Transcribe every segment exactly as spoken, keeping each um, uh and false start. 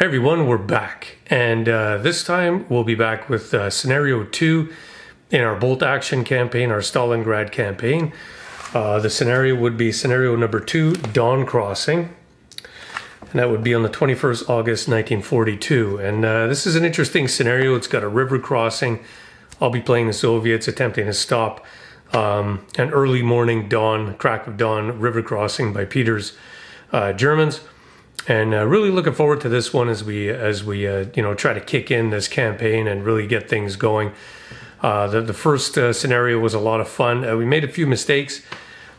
Hey everyone, we're back, and uh, this time we'll be back with uh, scenario two in our Bolt Action campaign, our Stalingrad campaign. Uh, the scenario would be scenario number two, Dawn Crossing, and that would be on the twenty-first of August nineteen forty-two. And uh, this is an interesting scenario. It's got a river crossing. I'll be playing the Soviets attempting to stop um, an early morning dawn, crack of dawn river crossing by Peter's uh, Germans. And uh, really looking forward to this one as we as we uh, you know, try to kick in this campaign and really get things going. Uh, the, the first uh, scenario was a lot of fun. Uh, we made a few mistakes,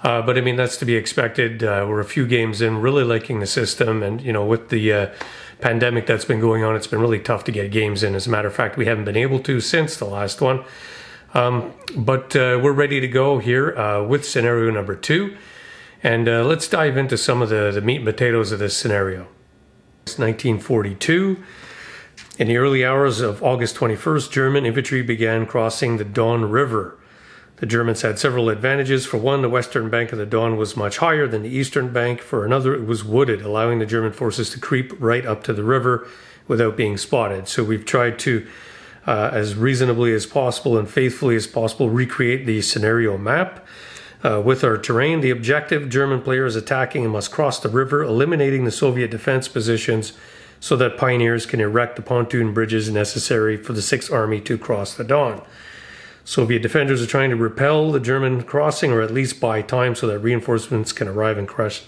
uh, but I mean, that's to be expected. Uh, we're a few games in, really liking the system, and you know, with the uh, pandemic that's been going on, it's been really tough to get games in. As a matter of fact, we haven't been able to since the last one. Um, but uh, we're ready to go here uh, with scenario number two. And uh, let's dive into some of the, the meat and potatoes of this scenario. It's nineteen forty-two. In the early hours of August twenty-first, German infantry began crossing the Don River. The Germans had several advantages. For one, the western bank of the Don was much higher than the eastern bank. For another, it was wooded, allowing the German forces to creep right up to the river without being spotted. So we've tried to, uh, as reasonably as possible and faithfully as possible, recreate the scenario map. Uh, with our terrain, the objective: German players attacking and must cross the river, eliminating the Soviet defense positions so that pioneers can erect the pontoon bridges necessary for the sixth Army to cross the Don. Soviet defenders are trying to repel the German crossing, or at least buy time so that reinforcements can arrive and crush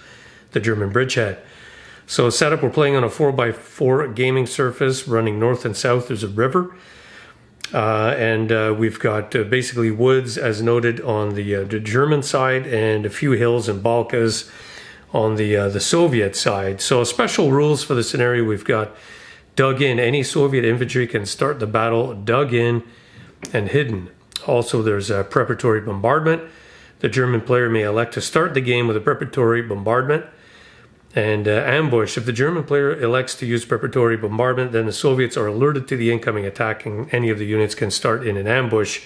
the German bridgehead. So setup: we're playing on a four by four gaming surface running north and south. There's a river. Uh, and uh, we've got uh, basically woods, as noted, on the, uh, the German side, and a few hills and Balkas on the uh, the Soviet side. So special rules for the scenario: we've got dug in. Any Soviet infantry can start the battle dug in and hidden. Also, there's a preparatory bombardment. The German player may elect to start the game with a preparatory bombardment. And uh, ambush: if the German player elects to use preparatory bombardment, then the Soviets are alerted to the incoming attack, and any of the units can start in an ambush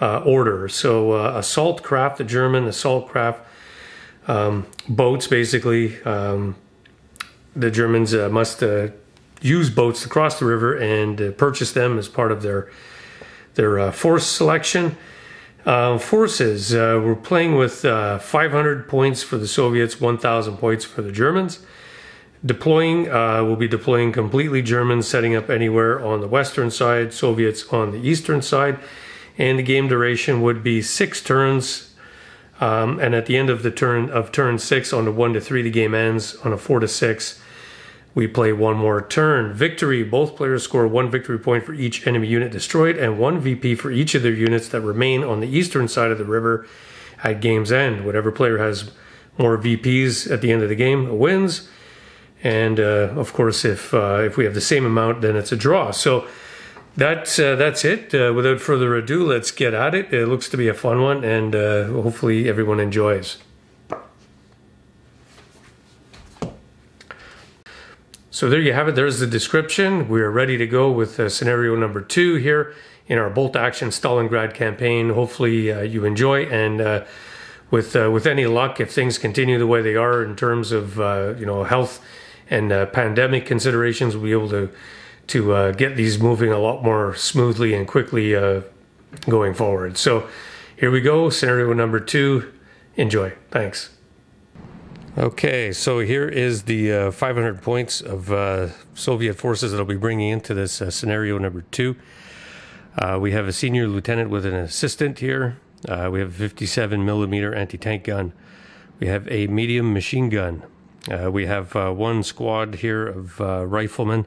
uh, order. So uh, assault craft, the German assault craft, um, boats basically, um, the Germans uh, must uh, use boats to cross the river and uh, purchase them as part of their, their uh, force selection. Uh, forces, uh, we're playing with uh, five hundred points for the Soviets, one thousand points for the Germans. Deploying, uh, we'll be deploying completely Germans, setting up anywhere on the western side, Soviets on the eastern side. And the game duration would be six turns, um, and at the end of the turn of turn six, on a one to three, the game ends. On a four to six, we play one more turn. Victory: both players score one victory point for each enemy unit destroyed, and one V P for each of their units that remain on the eastern side of the river at game's end. Whatever player has more V Ps at the end of the game wins. And uh, of course, if uh, if we have the same amount, then it's a draw. So that's uh, that's it. Uh, without further ado, let's get at it. It looks to be a fun one, and uh, hopefully everyone enjoys. So there you have it. There's the description. We are ready to go with uh, scenario number two here in our Bolt Action Stalingrad campaign. Hopefully uh, you enjoy, and uh, with uh, with any luck, if things continue the way they are in terms of uh, you know, health and uh, pandemic considerations, we'll be able to to uh, get these moving a lot more smoothly and quickly uh, going forward. So here we go, scenario number two. Enjoy. Thanks. Okay, so here is the uh, five hundred points of uh, Soviet forces that I'll be bringing into this uh, scenario number two. Uh, we have a senior lieutenant with an assistant here. Uh, we have a fifty-seven millimeter anti-tank gun. We have a medium machine gun. Uh, we have uh, one squad here of uh, riflemen,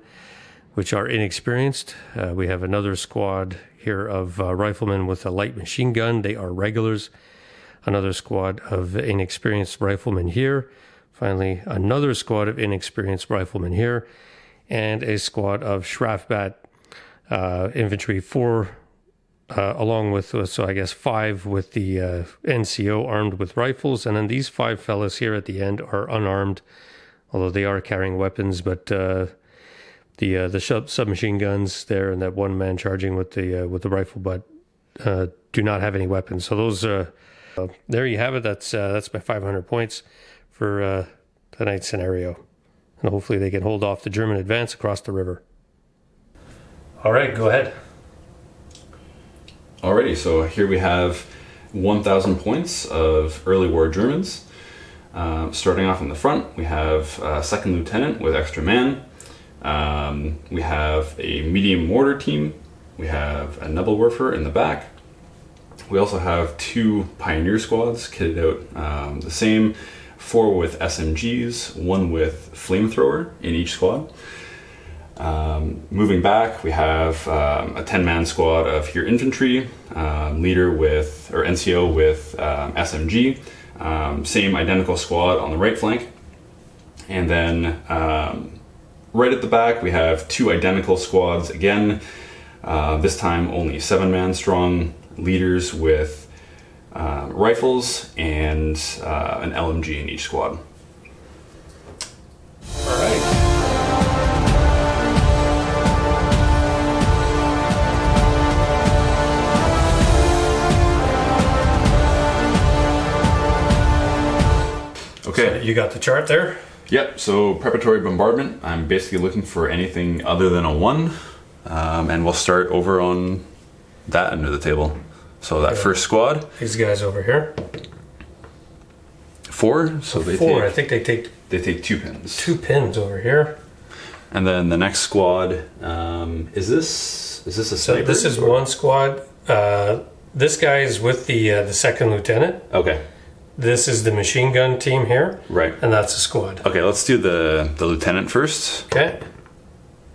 which are inexperienced. Uh, we have another squad here of uh, riflemen with a light machine gun. They are regulars. Another squad of inexperienced riflemen here. Finally, another squad of inexperienced riflemen here. And a squad of Shtrafbat uh, infantry, four, uh, along with, so I guess five with the uh, N C O armed with rifles. And then these five fellas here at the end are unarmed, although they are carrying weapons. But uh, the uh, the sub submachine guns there, and that one man charging with the, uh, with the rifle butt, uh, do not have any weapons. So those are... Uh, So there you have it. That's uh, that's my five hundred points for uh, tonight's scenario. and hopefully they can hold off the German advance across the river. All right, go ahead. Alrighty, so here we have one thousand points of early war Germans. Uh, starting off in the front, we have a second lieutenant with extra man. Um, we have a medium mortar team. We have a Nebelwerfer in the back. We also have two pioneer squads kitted out um, the same, four with S M Gs, one with flamethrower in each squad. Um, moving back, we have um, a ten-man squad of here infantry, um, leader with, or N C O with um, S M G, um, same identical squad on the right flank. And then um, right at the back, we have two identical squads again, uh, this time only seven-man strong, leaders with uh, rifles and uh, an L M G in each squad. All right. Okay. So you got the chart there? Yep, so preparatory bombardment. I'm basically looking for anything other than a one, um, and we'll start over on that end of the table. So that yeah. first squad. These guys over here. Four, so, so they four. Take, I think they take they take two pins. Two pins over here. And then the next squad, um, is this is this a sniper? So this is or? one squad. Uh, this guy is with the uh, the second lieutenant. Okay. This is the machine gun team here. Right. And that's a squad. Okay, let's do the, the lieutenant first. Okay.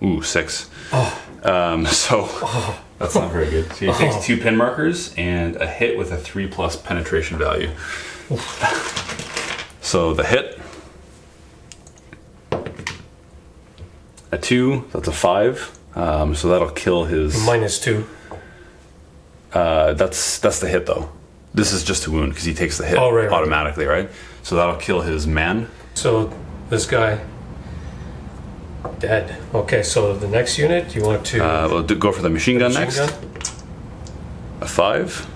Ooh, six. Oh. Um, so oh. that's not very good. So he oh. takes two pin markers and a hit with a three plus penetration value. So the hit, a two, that's a five. Um, so that'll kill his... Minus two. Uh, that's, that's the hit though. This is just a wound because he takes the hit oh, right, right, automatically, right. right? So that'll kill his man. So this guy dead. Okay, so the next unit you want to uh, we'll do, go for the machine gun machine next. Gun? A five,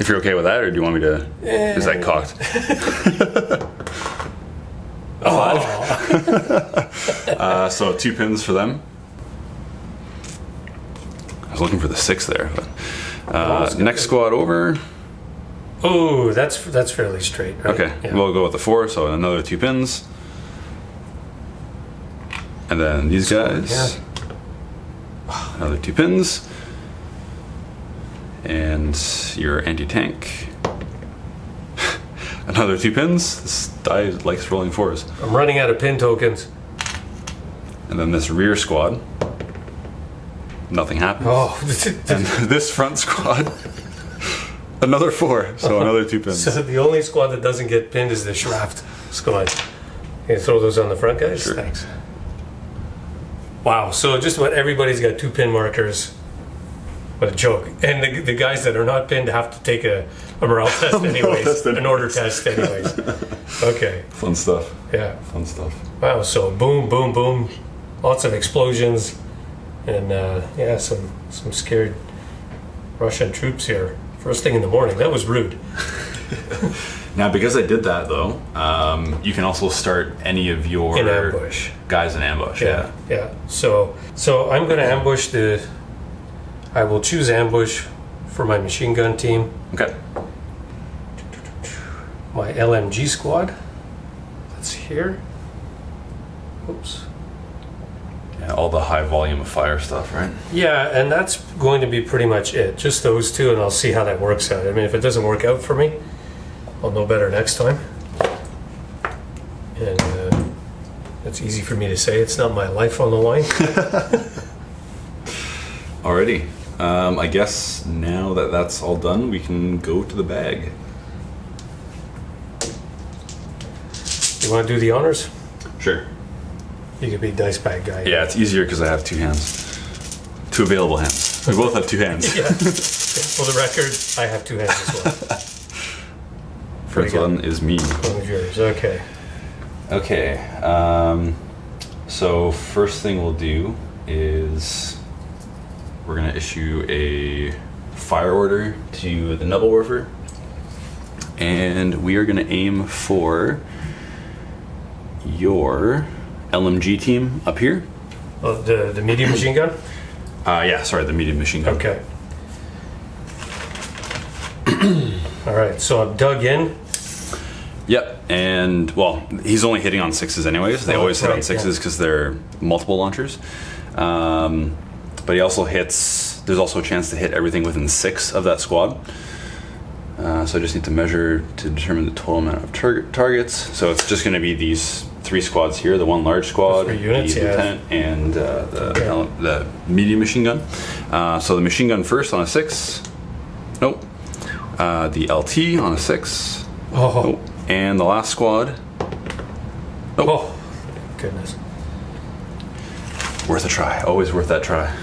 if you're okay with that, or do you want me to? Eh. Is that cocked? a five. Oh. uh, so two pins for them. I was looking for the six there, but uh, oh, next squad over. Oh, that's that's fairly straight, right? Okay, yeah. We'll go with the four, so another two pins. And then these guys. Yeah. Another two pins. And your anti-tank. Another two pins. This die likes rolling fours. I'm running out of pin tokens. And then this rear squad. Nothing happens. Oh. And this front squad. Another four, so another two pins. So the only squad that doesn't get pinned is the Shtrafbat squad. Can you throw those on the front, guys? Sure. Thanks. Wow, so just about everybody's got two pin markers. What a joke. And the, the guys that are not pinned have to take a, a morale test anyways, an order test anyways. Okay. Fun stuff. Yeah. Fun stuff. Wow, so boom, boom, boom. Lots of explosions. And uh, yeah, some, some scared Russian troops here. First thing in the morning. That was rude. Now, because I did that, though, um, you can also start any of your in ambush. guys in ambush. Yeah, yeah. yeah. So, so I'm going to ambush the... I will choose ambush for my machine gun team. Okay. My L M G squad. That's here. Oops. All the high volume of fire stuff, right? Yeah, and that's going to be pretty much it. Just those two, and I'll see how that works out. I mean, if it doesn't work out for me, I'll know better next time. And uh, it's easy for me to say. It's not my life on the line. Alrighty. Um, I guess now that that's all done, we can go to the bag. You want to do the honors? Sure. You could be dice bag guy. Yeah, it's easier because I have two hands. Two available hands. We both have two hands. Yeah. For the record, I have two hands as well. First one is me. One is yours, okay. Okay, um, so first thing we'll do is we're going to issue a fire order to the Nebelwerfer. And we are going to aim for your... L M G team up here. Oh, the, the medium machine gun? Uh, yeah, sorry, the medium machine gun. Okay. All right, so I've dug in. Yep, and, well, he's only hitting on sixes anyways. They oh, always hit right, on sixes because yeah. they're multiple launchers. Um, but he also hits, there's also a chance to hit everything within six of that squad. Uh, so I just need to measure to determine the total amount of tar targets. So it's just going to be these three squads here, the one large squad, the, units, the yeah. lieutenant, and uh, the, okay. the medium machine gun. Uh, so the machine gun first on a six. Nope. Uh, the L T on a six. Oh. Nope. And the last squad. Nope. Oh, goodness. Worth a try. Always worth that try.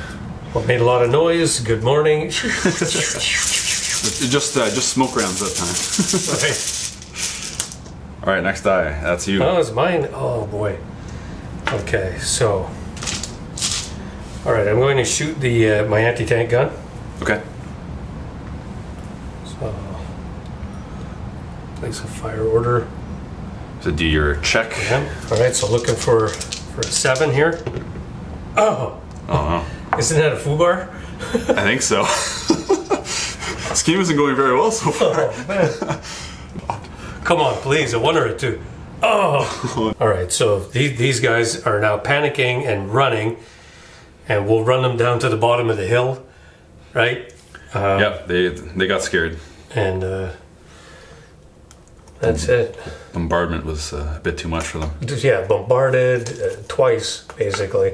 Well, made a lot of noise. Good morning. Just uh, just smoke rounds that time. Okay. All right, next die. That's you. Oh, it's mine. Oh boy. Okay, so. All right, I'm going to shoot the uh, my anti-tank gun. Okay. So, place a fire order. So do your check. Yeah. All right. So looking for for a seven here. Oh. Uh huh. Isn't that a foobar? I think so. This game isn't going very well so far. Oh, come on, please, a one or a two. Oh! Alright, so these, these guys are now panicking and running, and we'll run them down to the bottom of the hill, right? Uh, yep, they, they got scared. And uh, that's it. Bombardment was uh, a bit too much for them. Yeah, bombarded uh, twice, basically.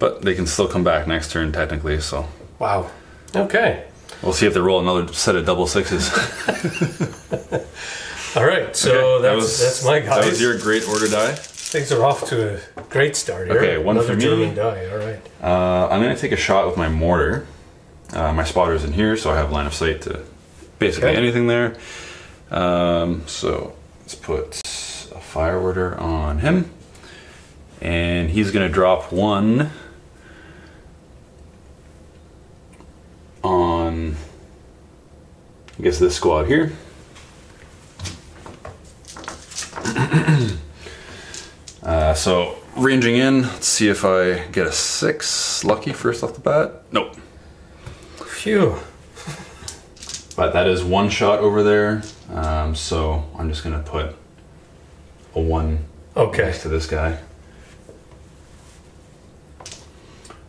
But they can still come back next turn, technically, so. Wow. Okay. We'll see if they roll another set of double sixes. All right, so okay, that's, that was, that's my guys. That was your great order die. Things are off to a great start here. Okay, one another for me. German die, all right. Uh, I'm going to take a shot with my mortar. Uh, my spotter's in here, so I have line of sight to basically okay. anything there. Um, so let's put a fire order on him. And he's going to drop one... on, I guess, this squad here. uh, so ranging in, let's see if I get a six lucky first off the bat. Nope. Phew. But that is one shot over there. Um, so I'm just going to put a one okay. next to this guy.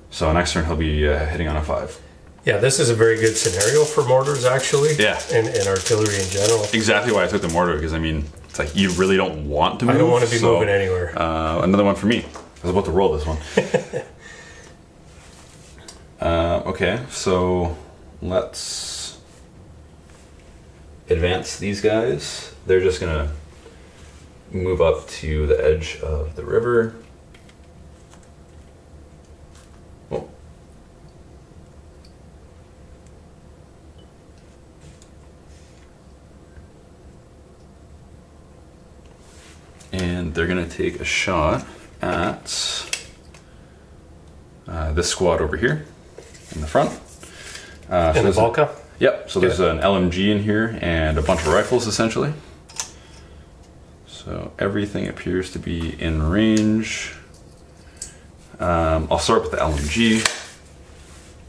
So next turn he'll be uh, hitting on a five. Yeah, this is a very good scenario for mortars, actually. Yeah. And, and artillery in general. Exactly why I took the mortar, because, I mean, it's like you really don't want to move. I don't want to be so, moving anywhere. Uh, another one for me. I was about to roll this one. uh, okay, so let's advance these guys. They're just going to move up to the edge of the river. And they're going to take a shot at uh, this squad over here in the front. Uh, in so the Balka? Yep, so there's yeah. an L M G in here and a bunch of rifles, essentially. So everything appears to be in range. Um, I'll start with the L M G.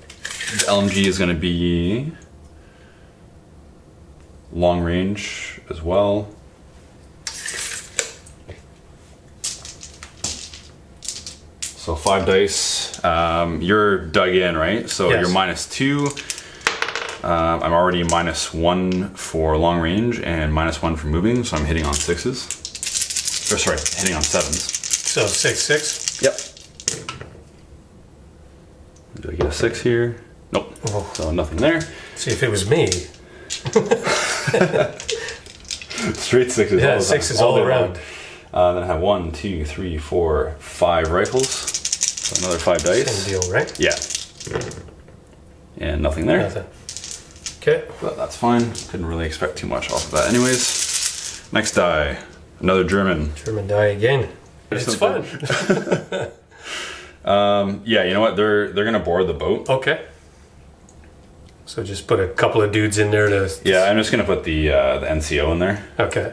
The L M G is going to be long range as well. So five dice, um, you're dug in, right? So yes. you're minus two. Uh, I'm already minus one for long range and minus one for moving, so I'm hitting on sixes. Or sorry, hitting on sevens. So six, six? Yep. Do I get a six here? Nope, oh. so nothing there. See, if it was me. Straight sixes yeah, all the sixes all, all around. Uh, then I have one, two, three, four, five rifles. Another five dice. Same deal, right? Yeah. And nothing there. Nothing. Okay. But that's fine. Couldn't really expect too much off of that. Anyways, next die. Another German. German die again. It's fun. um, yeah, you know what? They're they're gonna board the boat. Okay. So just put a couple of dudes in there to. Yeah, I'm just gonna put the uh, the N C O in there. Okay.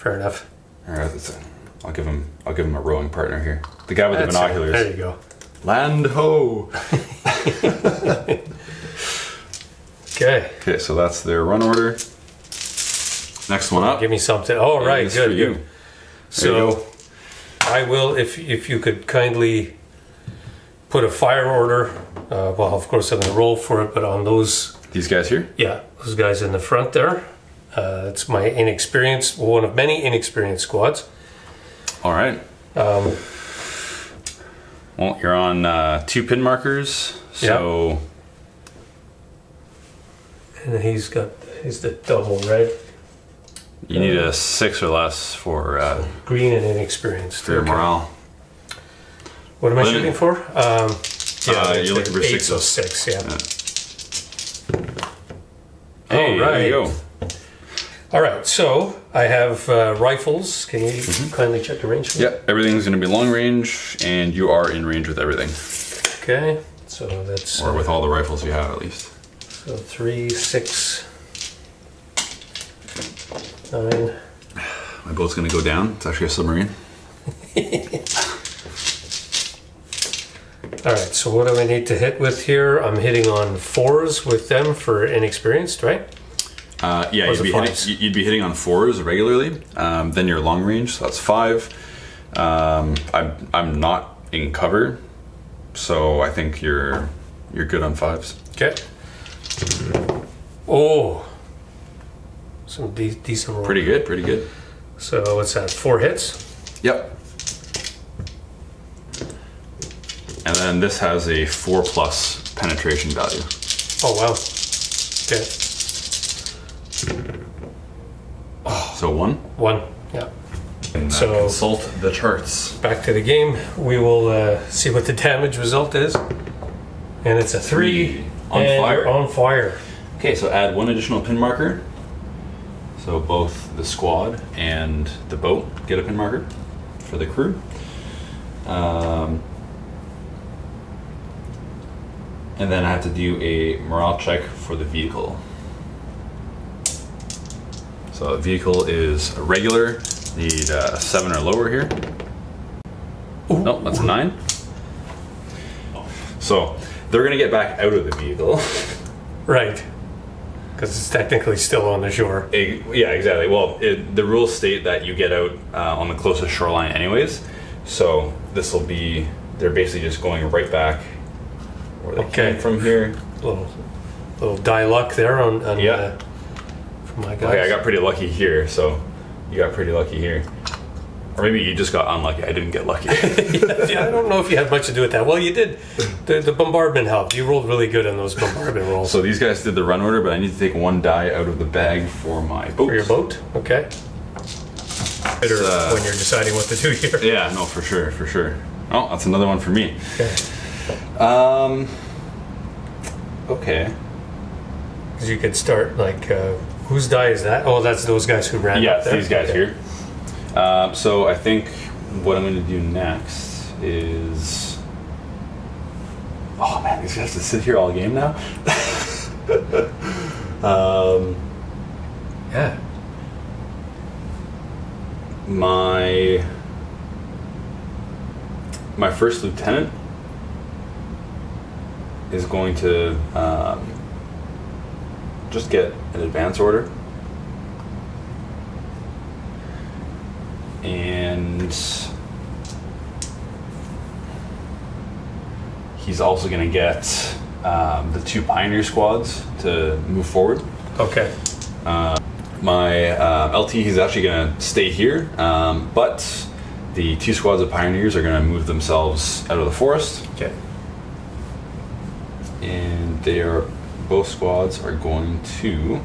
fair enough. All right, that's it. I'll give him. I'll give him a rowing partner here. The guy with that's the binoculars. It. There you go. Land ho. Okay. Okay, so that's their run order. Next one up. Give me something. Oh, right, good. For you. Good. So you go. I will, if if you could kindly put a fire order. Uh, well, of course I'm going to roll for it, but on those. These guys here? Yeah, those guys in the front there. Uh, it's my inexperienced, one of many inexperienced squads. All right. Um, well, you're on uh, two pin markers, so. Yeah. And he's got, he's the double, right? You um, need a six or less for. Uh, green and inexperienced. For your morale. What am I shooting for? Um, yeah, uh, you're looking for six. Eight, so six, yeah. yeah. Hey, all right. There you go. All right, so I have uh, rifles. Can you mm-hmm. kindly check the range? Yeah, everything's going to be long range, and you are in range with everything. Okay, so that's... Or with all the rifles you have, at least. So three, six, nine... My boat's going to go down. It's actually a submarine. All right, so what do I need to hit with here? I'm hitting on fours with them for inexperienced, right? Uh, yeah, you'd be, hitting, you'd be hitting on fours regularly. Um, then your long range, so that's five. Um, I'm, I'm not in cover, so I think you're you're good on fives. Okay. Oh, some de decent roll. Pretty good, pretty good. So what's that? Four hits. Yep. And then this has a four plus penetration value. Oh wow! Okay. Oh, so one. One. Yeah. And so consult the charts. Back to the game. We will uh, see what the damage result is. And it's a three. three. On and fire. You're on fire. Okay, so add one additional pin marker. So both the squad and the boat get a pin marker for the crew. Um. And then I have to do a morale check for the vehicle. So the vehicle is a regular. Need a seven or lower here. Ooh. Nope, that's a nine. So they're gonna get back out of the vehicle. Right, because it's technically still on the shore. It, yeah, exactly. Well, it, the rules state that you get out uh, on the closest shoreline anyways. So this will be, they're basically just going right back where they okay. came from here. Little, little die luck there on, on yeah. uh, from my guys. Okay, I got pretty lucky here, so you got pretty lucky here. Or maybe you just got unlucky. I didn't get lucky. Yeah, I don't know if you had much to do with that. Well, you did. The, the bombardment helped. You rolled really good on those bombardment rolls. So these guys did the run order, but I need to take one die out of the bag for my boat. For your boat? Okay. Bitter uh, when you're deciding what to do here. Yeah, no, for sure, for sure. Oh, that's another one for me. Okay. Um. Okay. Because you could start like, uh, whose die is that? Oh, that's those guys who ran. Yeah, up there. These guys okay. here. Um, so I think what I'm going to do next is. Oh man, these guys have to sit here all game now. um. Yeah. My. My first lieutenant is going to um, just get an advance order. And he's also going to get um, the two pioneer squads to move forward. Okay. Uh, my uh, L T, he's actually going to stay here, um, but the two squads of pioneers are going to move themselves out of the forest. Okay. And they are, both squads are going to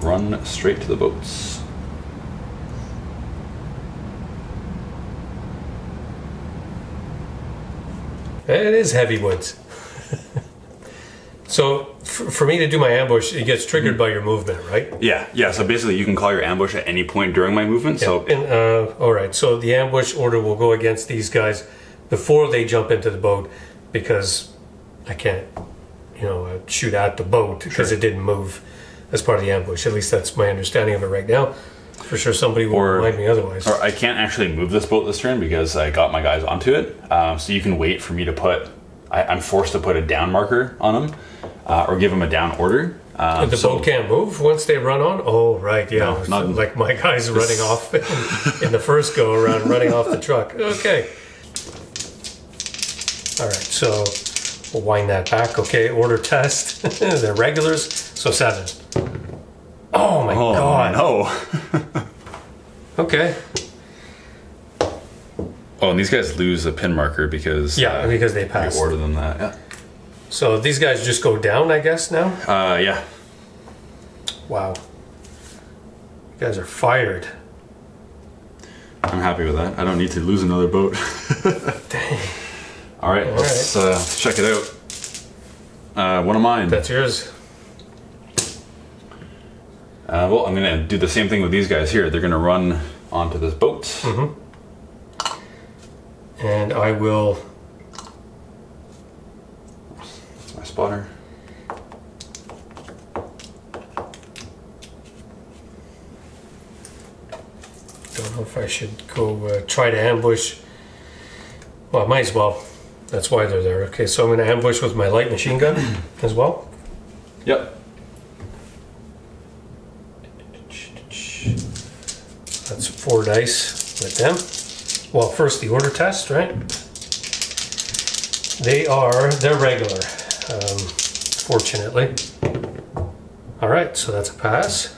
run straight to the boats. It is heavy woods. So for, for me to do my ambush, it gets triggered mm-hmm. by your movement, right? Yeah, yeah. So basically you can call your ambush at any point during my movement. Yeah. So and, uh, all right, so the ambush order will go against these guys before they jump into the boat, because I can't, you know, shoot at the boat because sure. it didn't move as part of the ambush. At least that's my understanding of it right now. For sure somebody will or, remind me otherwise. Or I can't actually move this boat this turn because I got my guys onto it. Um, so you can wait for me to put... I, I'm forced to put a down marker on them uh, or give them a down order. Um, the so, boat can't move once they run on? Oh, right, yeah. No, not, like my guy's running off in, in the first go-around, running off the truck. Okay. All right, so we'll wind that back. Okay, order test. They're regulars, so seven. Oh, my oh, God. No. Okay. Oh, and these guys lose a pin marker because... Yeah, uh, because they passed. You order them that, yeah. So these guys just go down, I guess, now? Uh, yeah. Wow. You guys are fired. I'm happy with that. I don't need to lose another boat. Dang. All right, All let's right. Uh, check it out. Uh, one of mine. That's yours. Uh, well, I'm going to do the same thing with these guys here. They're going to run onto this boat. Mm-hmm. And I will... spotter. Don't know if I should go uh, try to ambush. Well, I might as well. That's why they're there. Okay, so I'm going to ambush with my light machine gun as well. Yep. That's four dice with them. Well, first the order test, right? They are, they're regular. Um, fortunately. Alright, so that's a pass.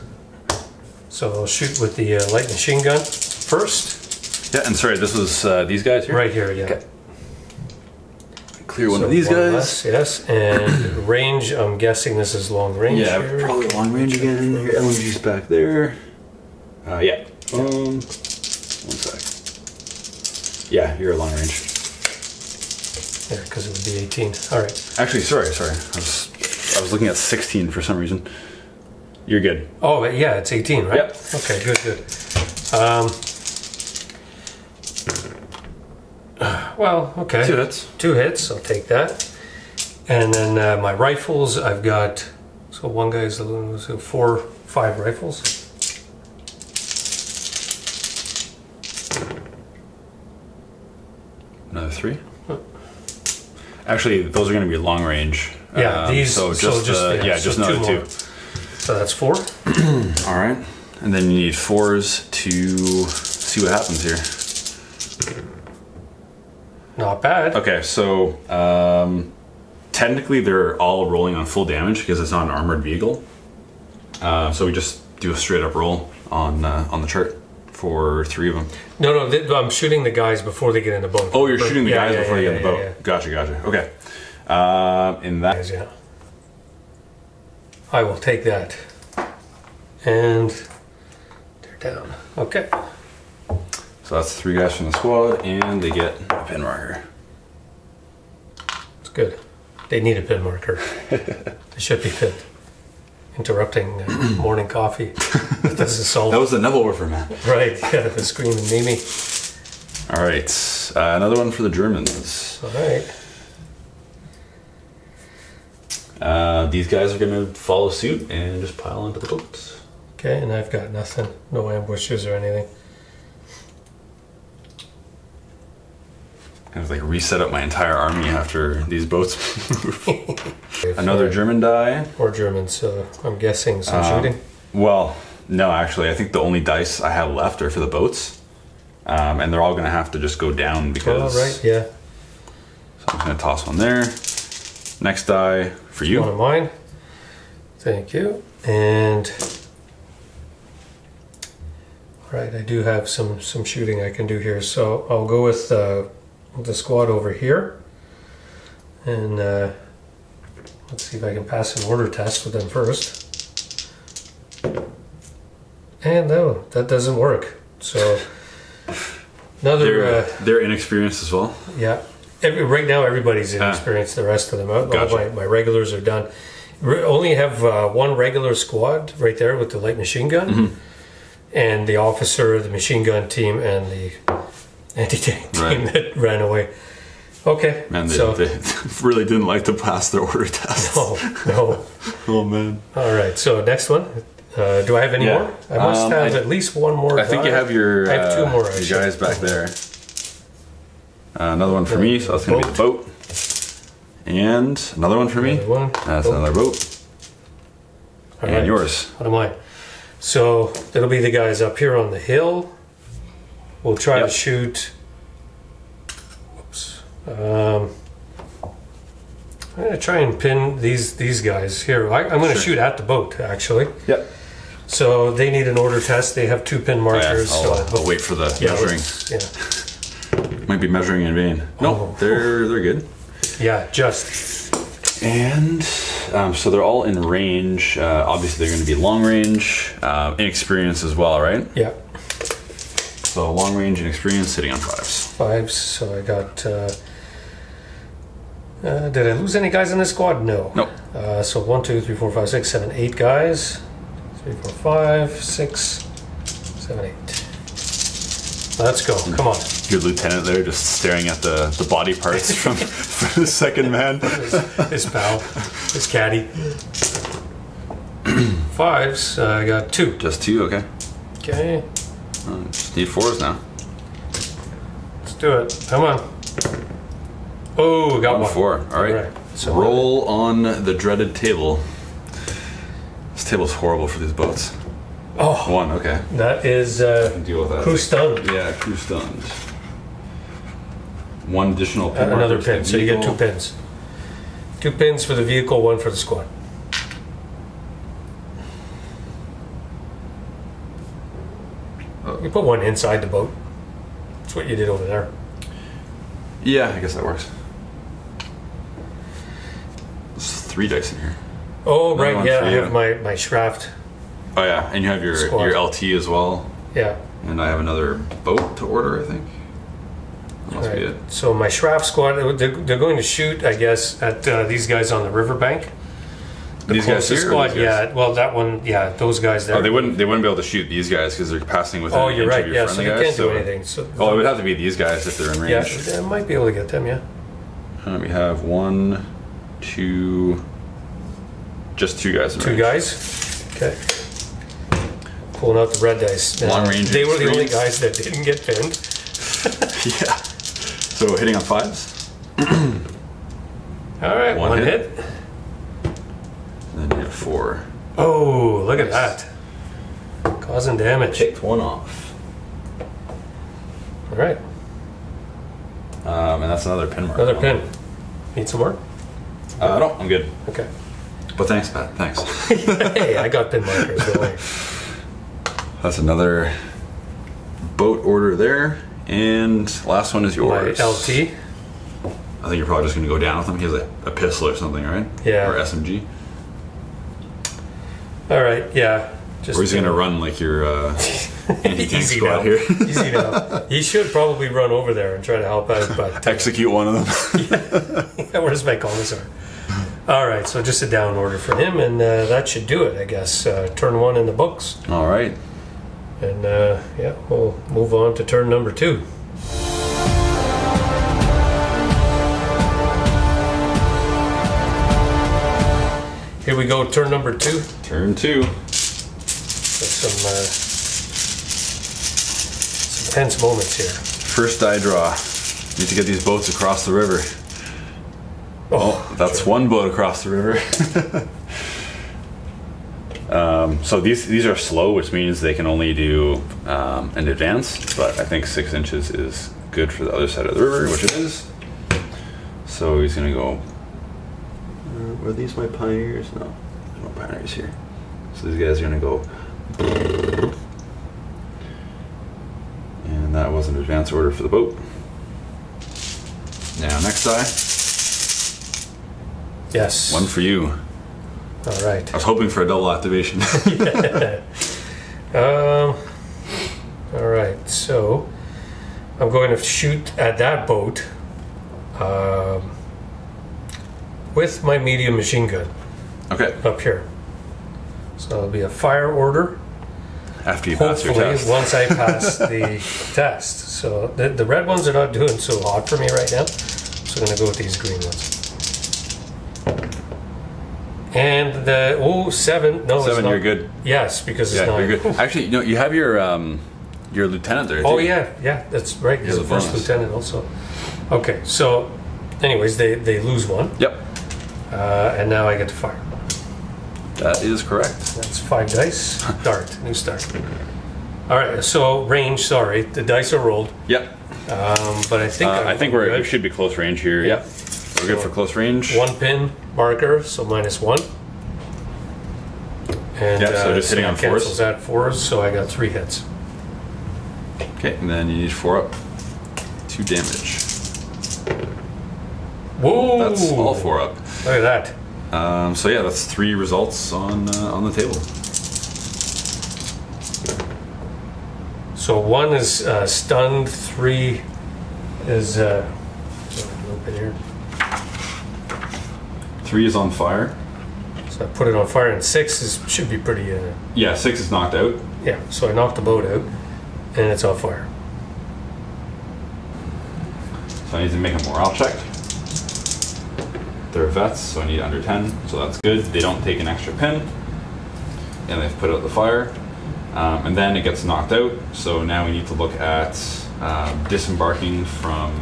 So I'll shoot with the uh, light machine gun first. Yeah, and sorry, this was uh, these guys here? Right here, yeah. Okay. Clear one so of these one guys. Less, yes, and range, I'm guessing this is long range. Yeah, here. Probably long range again. Your L M G's back there. Uh, yeah. Um, one sec. Yeah, you're long range. Yeah, because it would be eighteen. All right. Actually, sorry, sorry. I was, I was looking at sixteen for some reason. You're good. Oh, yeah, it's eighteen, right? Yep. Okay, good, good. Um, well, okay. Two hits. Two hits, I'll take that. And then uh, my rifles, I've got... So one guy's so four, five rifles. Another three. Actually, those are going to be long range. Yeah, um, these. So just, so just uh, yeah, yeah, just so another two, two. So that's four. All right, and then you need fours to see what happens here. Not bad. Okay, so um, technically they're all rolling on full damage because it's not an armored vehicle. Uh, so we just do a straight up roll on uh, on the chart. For three of them. No, no, they, I'm shooting the guys before they get in the boat. Oh, you're but, shooting the yeah, guys yeah, before yeah, they get yeah, in the yeah, boat. Yeah. Gotcha, gotcha. Okay. Uh, in that... Yeah. I will take that. And they're down. Okay. So that's three guys from the squad, and they get a pin marker. It's good. They need a pin marker. They should be pinned. Interrupting uh, morning coffee. That doesn't solve. That was the Nebelwerfer, man. Right, yeah, the screaming Mimi. All right, uh, another one for the Germans. All right. Uh, these guys are going to follow suit and just pile onto the boats. Okay, and I've got nothing. No ambushes or anything. Kind of like reset up my entire army after these boats move. Another German die. Or German, so I'm guessing some um, shooting. Well, no, actually, I think the only dice I have left are for the boats. Um, and they're all going to have to just go down because... Oh, right, yeah. So I'm going to toss one there. Next die for you. One of mine. Thank you. And... All right, I do have some, some shooting I can do here. So I'll go with... Uh, the squad over here, and uh, let's see if I can pass an order test with them first. And no, that doesn't work. So another they're, uh, they're inexperienced as well. Yeah, Every, right now everybody's inexperienced. Uh, the rest of them, all gotcha. my, my regulars are done. Re only have uh, one regular squad right there with the light machine gun, mm-hmm. and the officer, the machine gun team, and the anti-tank team right. that ran away. Okay. Man, they, so, they really didn't like to pass their order test. No, no. Oh, man. All right, so next one. Uh, do I have any yeah. more? I must um, have I, at least one more. I think guy. you have your. I have two more. Uh, your guys back there. Uh, another one for me, so that's gonna boat. be the boat. And another one for me. Another one. That's boat. another boat. All and right. yours. What am I? So it'll be the guys up here on the hill. We'll try yep. to shoot. Whoops. Um, I'm gonna try and pin these these guys here. I, I'm gonna sure. shoot at the boat actually. Yep. So they need an order test. They have two pin markers. Oh, yeah. I'll, so I'll, I'll wait for the yeah, measuring. Yeah. Might be measuring in vain. No, oh. they're they're good. Yeah, just. And um, so they're all in range. Uh, obviously, they're going to be long range, uh, inexperience as well, right? Yeah. So long range and experience sitting on fives. Fives. So I got. Uh, uh, did I lose any guys in the squad? No. Nope. Uh, so one, two, three, four, five, six, seven, eight guys. Three, four, five, six, seven, eight. Let's go. Come on. Your lieutenant there just staring at the, the body parts from, from the second man. His, his pal. His caddy. Fives. I uh, got two. Just two, okay. Okay. Uh, just need fours now. Let's do it. Come on. Oh, got one. one. Four. All right. All right. So roll on the dreaded table. This table's horrible for these boats. Oh, one, okay. That is uh, deal with that. crew stunned. Yeah, crew stunned. One additional pin. Uh, another pin, so you get two pins. Two pins for the vehicle, one for the squad. Uh, you put one inside the boat. That's what you did over there. Yeah, I guess that works. There's three dice in here. Oh, another right, yeah, I have my, my Shraft. Oh yeah, and you have your Squad. your L T as well. Yeah. And I have another boat to order, I think. That must right. be it. So my Shraft squad, they're, they're going to shoot, I guess, at uh, these guys on the riverbank. The these guys here. Squad, these guys? Yeah. Well, that one, yeah, those guys there. Oh, they wouldn't, they wouldn't be able to shoot these guys because they're passing within. Oh, you're right. Yeah, so you guys, can't so do anything. So oh, it would have to be these guys if they're in range. Yeah, I might be able to get them. Yeah. Uh, we have one, two, just two guys. In two range. guys. Okay. Pulling out the red dice. Long range. They were the only guys that didn't get pinned. Yeah. So hitting on fives. All right, one, one hit. hit. And then hit four. Oh, look nice. at that. Causing damage. Picked one off. All right. Um, and that's another pin mark. Another pin. Need some more? Uh, no, I'm good. Okay. But thanks, Pat. Thanks. Hey, I got pin markers. Don't worry. That's another boat order there. And last one is yours. My L T. I think you're probably just going to go down with him. He has a, a pistol or something, right? Yeah. Or S M G. All right, yeah. Just or he's going to run like your uh, anti-tank squad here. Easy now. He should probably run over there and try to help out. But execute one of them. Yeah. Where's my commissar? All right, so just a down order for him, and uh, that should do it, I guess. Uh, turn one in the books. All right. And uh, yeah, we'll move on to turn number two. Here we go, turn number two. Turn two. Got some, uh, some tense moments here. First die draw. Need to get these boats across the river. Oh, oh that's sure. one boat across the river. Um, so these these are slow, which means they can only do um, an advance, but I think six inches is good for the other side of the river, which it is. So he's going to go... Uh, were these my pioneers? No, there's no pioneers here. So these guys are going to go... And that was an advance order for the boat. Now, next die. Yes. One for you. All right. I was hoping for a double activation. Yeah. Um, all right, so I'm going to shoot at that boat um, with my medium machine gun. Okay. Up here. So it'll be a fire order. After you Hopefully, pass your test. Once I pass the test. So the, the red ones are not doing so hot for me right now. So I'm going to go with these green ones. And the oh seven no seven it's not, you're good. Yes, because it's yeah, nine. You're good. Actually, no, you have your um your lieutenant there. Oh yeah, yeah, that's right. He's the first lieutenant also. Okay, so anyways, they they lose one. Yep. Uh, and now I get to fire. That is correct. That's five dice. Dart, new start. All right, so range. Sorry, the dice are rolled. Yep. Um, but I think uh, I think we're we should be close range here. Yep. We're good for close range. One pin marker, so minus one. And yeah, so uh, just hitting on fours. Cancels out fours, so I got three hits. Okay, and then you need four up. Two damage. Whoa! That's all four up. Look at that. Um, so yeah, that's three results on uh, on the table. So one is uh, stunned. Three is uh, a little bit here. Three is on fire. So I put it on fire, and six is should be pretty. Uh, yeah, six is knocked out. Yeah, so I knocked the boat out, and it's on fire. So I need to make a morale check. They're vets, so I need under ten, so that's good. They don't take an extra pin, and they've put out the fire. Um, and then it gets knocked out, so now we need to look at uh, disembarking from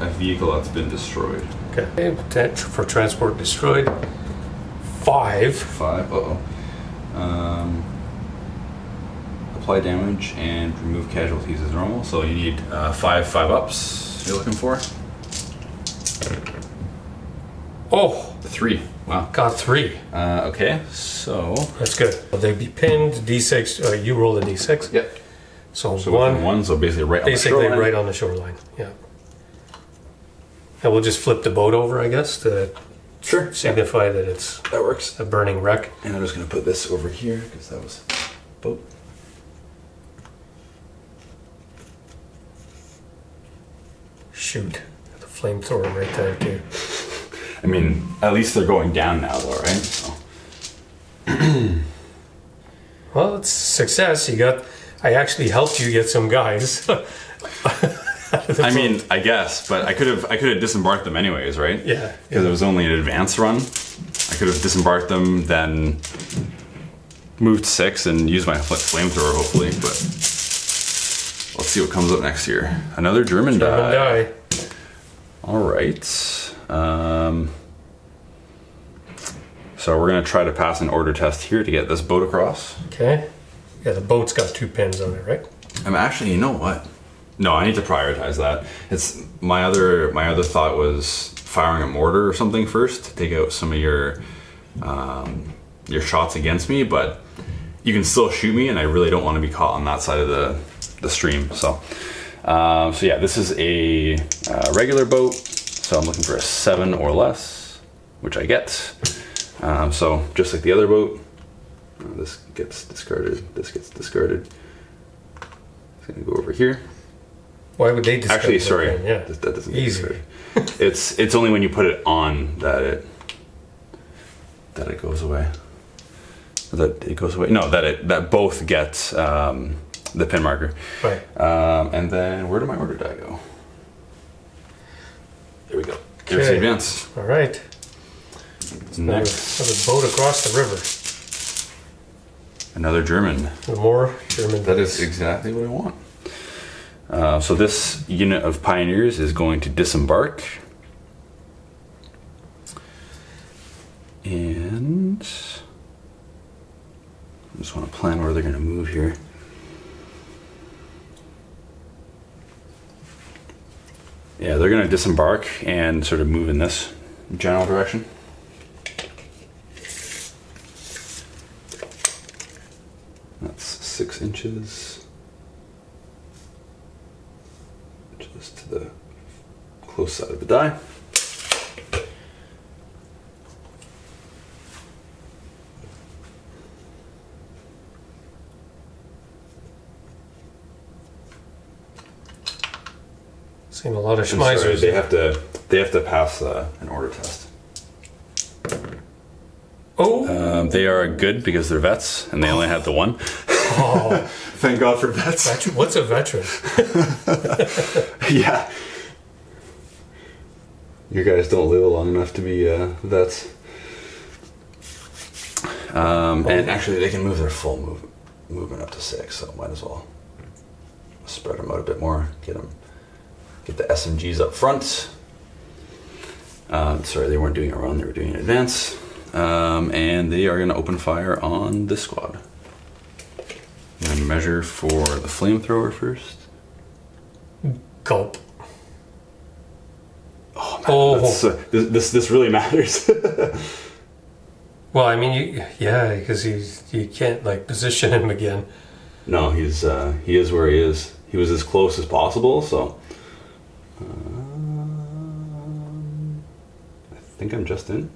a vehicle that's been destroyed. Okay, for transport destroyed. Five. Five, uh-oh. Um, apply damage and remove casualties as normal. So you need uh, five five ups you're looking for. Oh! Three. Wow. Got three. Uh, okay, so... That's good. They'd be pinned, D six, uh, you roll the D six. Yep. So, so one... one, so basically right basically on the shoreline. Basically right on the shoreline, yeah. And we'll just flip the boat over, I guess, to sure. signify yeah. that it's that works. A burning wreck. And I'm just going to put this over here, because that was boat. Shoot. The flamethrower right there, too. I mean, at least they're going down now, though, right? So. Well, it's success. You got... I actually helped you get some guys. I mean, I guess, but I could have I could have disembarked them anyways, right? Yeah. Because yeah. it was only an advance run. I could have disembarked them, then moved six and used my flamethrower, hopefully. But let's see what comes up next year. Another German, German die. die. All right. Um, so we're gonna try to pass an order test here to get this boat across. Okay. Yeah, the boat's got two pins on it, right? I'm actually, you know what? No, I need to prioritize that. It's my other my other thought was firing a mortar or something first to take out some of your um, your shots against me, but you can still shoot me, and I really don't want to be caught on that side of the the stream. So, um, so yeah, this is a uh, regular boat. So I'm looking for a seven or less, which I get. Um, so just like the other boat, oh, this gets discarded, this gets discarded. It's gonna go over here. Why would they discard Actually, that sorry, thing? Yeah. that, that doesn't get Easy. discarded. it's, it's only when you put it on that it, that it goes away. That it goes away, no, that it that both get um, the pin marker. Right. Um, and then where did my order die go? There we go. There's the advance. All right. Next. Another boat across the river. Another German. More German. That is exactly what I want. Uh, so this unit of pioneers is going to disembark. And I just want to plan where they're going to move here. Yeah, they're going to disembark and sort of move in this general direction. That's six inches. Just to the close side of the die. Seen a lot of schmeisers. They have to, they have to pass uh, an order test. Oh, um, they are good because they're vets, and they oh. only have the one. Oh, thank God for vets. Veteran? What's a veteran? Yeah, you guys don't live long enough to be uh, vets. Um, well, and actually, they can move their full move, movement up to six, so might as well spread them out a bit more. Get them, get the S M Gs up front. Um, sorry, they weren't doing it around; they were doing it in advance. Um, and they are going to open fire on this squad. I'm going to measure for the flamethrower first. Gulp. Oh, man, oh. That's, uh, this, this this really matters. Well, I mean, you, yeah, because you you can't like position him again. No, he's uh, he is where he is. He was as close as possible, so. Um, I think I'm just in.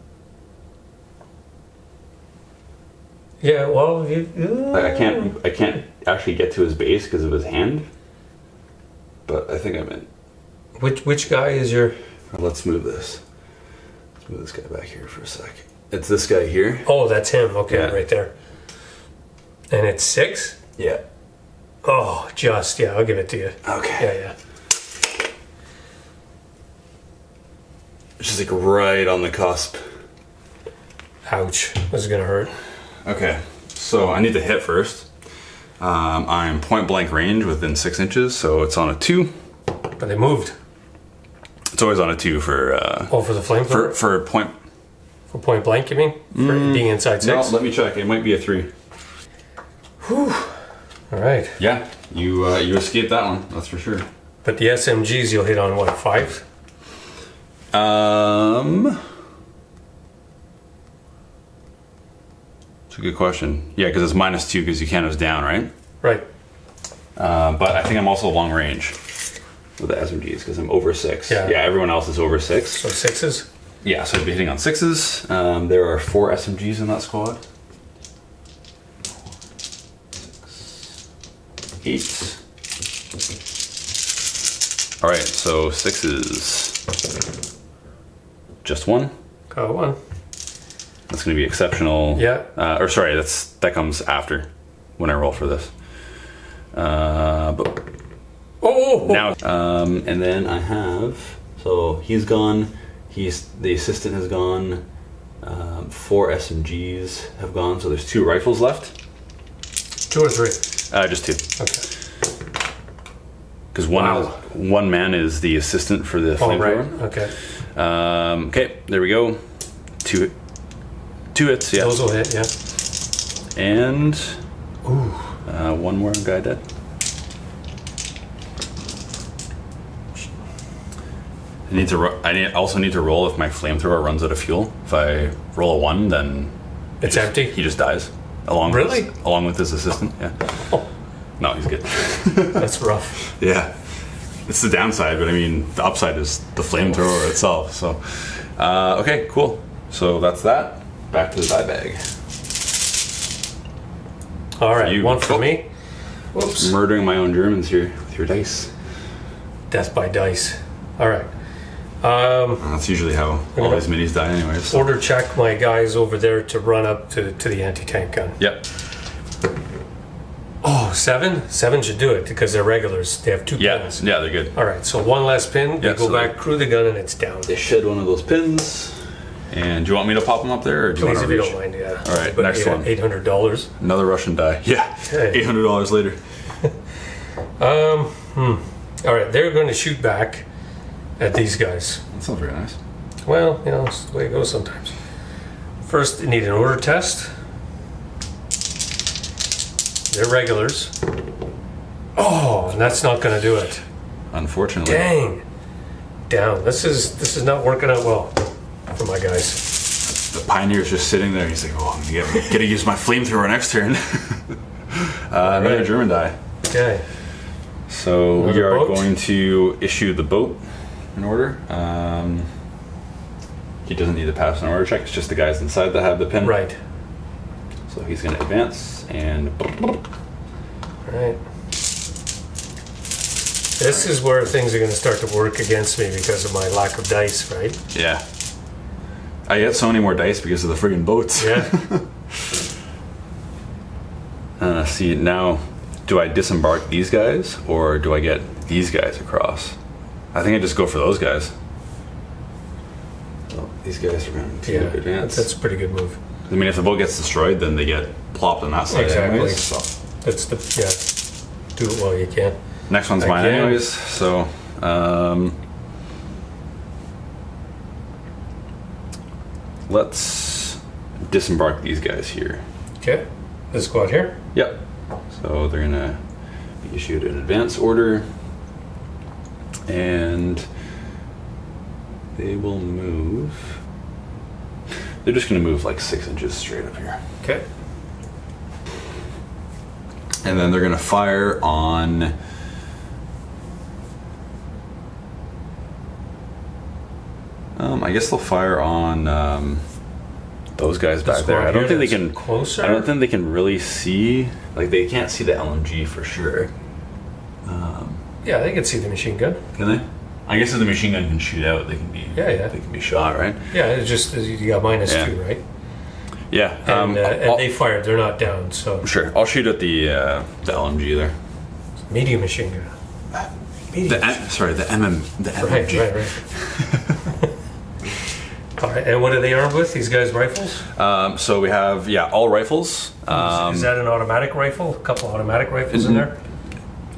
Yeah, well, you, uh, like I can't I can't actually get to his base because of his hand. But I think I'm in. Which which guy is your? Let's move this. Let's move this guy back here for a sec. It's this guy here. Oh, that's him. Okay, yeah. Right there. And it's six? Yeah. Oh, just, yeah, I'll give it to you. Okay. Yeah, yeah. It's just like right on the cusp. Ouch. This is gonna hurt. Okay, so I need to hit first. Um, I'm point blank range within six inches, so it's on a two. But they moved. It's always on a two for... Uh, oh, for the flamethrower? For, for point... For point blank, you mean? Mm, for being inside six? No, let me check. It might be a three. Whew. All right. Yeah, you uh, you escaped that one, that's for sure. But the S M Gs you'll hit on, what, five? Um... That's a good question. Yeah, because it's minus two because Yucano's down, right? Right. Uh, but I think I'm also long range with the S M Gs because I'm over six. Yeah. Yeah, everyone else is over six. So sixes? Yeah, so I'd be hitting on sixes. Um, there are four S M Gs in that squad. Six, eight. All right, so sixes. Just one. Got one. That's going to be exceptional. Yeah. Uh, or sorry, that's that comes after when I roll for this. Uh, but oh, now um, and then I have so he's gone. He's, the assistant has gone, um, four S M Gs have gone, so there's two rifles left. Two or three? Uh, just two. Okay. Because one, wow. one man is the assistant for the flamethrower. Oh, right. Okay. Um, okay, there we go. Two, two hits, yeah. Those will hit, yeah. And ooh. Uh, one more guy dead. I need to. I need, also need to roll if my flamethrower runs out of fuel. If I roll a one, then it's just, empty. He just dies. Along really? With his, along with his assistant. Yeah. Oh. No, he's good. That's rough. Yeah, it's the downside, but I mean the upside is the flamethrower itself. So, uh, okay, cool. So that's that. Back to the die bag. All right, you. One for oh. me. Whoops! Murdering my own Germans here with your dice. Death by dice. All right. Um, that's usually how all these minis die anyway. So. Order check my guys over there to run up to, to the anti-tank gun. Yep. Oh, seven? Seven should do it because they're regulars. They have two yeah. pins. Yeah, they're good. All right, so one less pin. Yep, you go so back, crew the gun, and it's down. They shed one of those pins. And do you want me to pop them up there? Or do Please, you if reach? You don't mind, yeah. All right, but next eight, one. eight hundred dollars. Another Russian die. Yeah, okay. eight hundred dollars later. um. Hmm. All right, they're going to shoot back. At these guys. That's not very nice. Well, you know, it's the way it goes sometimes. First, you need an order test. They're regulars. Oh, and that's not going to do it. Unfortunately. Dang. Down. This is this is not working out well for my guys. The pioneer's just sitting there. He's like, oh, I'm going to use my flamethrower next turn. uh, right. Another German die. Okay. So another we are boat. Going to issue the boat. An order. Um, he doesn't need to pass an order check. It's just the guys inside that have the pin. Right. So he's going to advance and. All right. This is where things are going to start to work against me because of my lack of dice, right? Yeah. I get so many more dice because of the friggin' boats. Yeah. uh, see now, do I disembark these guys or do I get these guys across? I think I just go for those guys. Oh, these guys are going to yeah, advance. That's a pretty good move. I mean, if the boat gets destroyed, then they get plopped on that side. Exactly. Anyways, so. That's the, yeah, do it while you can. Next one's I mine can. anyways, so... Um, let's disembark these guys here. Okay, this squad here? Yep. So they're gonna be issued an advance order, and they will move. They're just gonna move like six inches straight up here. Okay. And then they're gonna fire on Um, I guess they'll fire on um, those guys back the there. I don't think they can. Closer? I don't think they can really see. Like they can't see the L M G for sure. Um, yeah, they can see the machine gun. Can they? I guess if the machine gun can shoot out, they can be. Yeah, yeah. They can be shot, right? Yeah, it's just you got minus yeah. two, right? Yeah. And, um, uh, and they fired. They're not down, so. Sure. I'll shoot at the uh, the L M G there. Medium machine gun. Medium the machine. Sorry, the M M. The right, M M G. Right, right. Alright, and what are they armed with? These guys rifles? Um, so we have, yeah, all rifles. Um, is, is that an automatic rifle? A couple automatic rifles in there?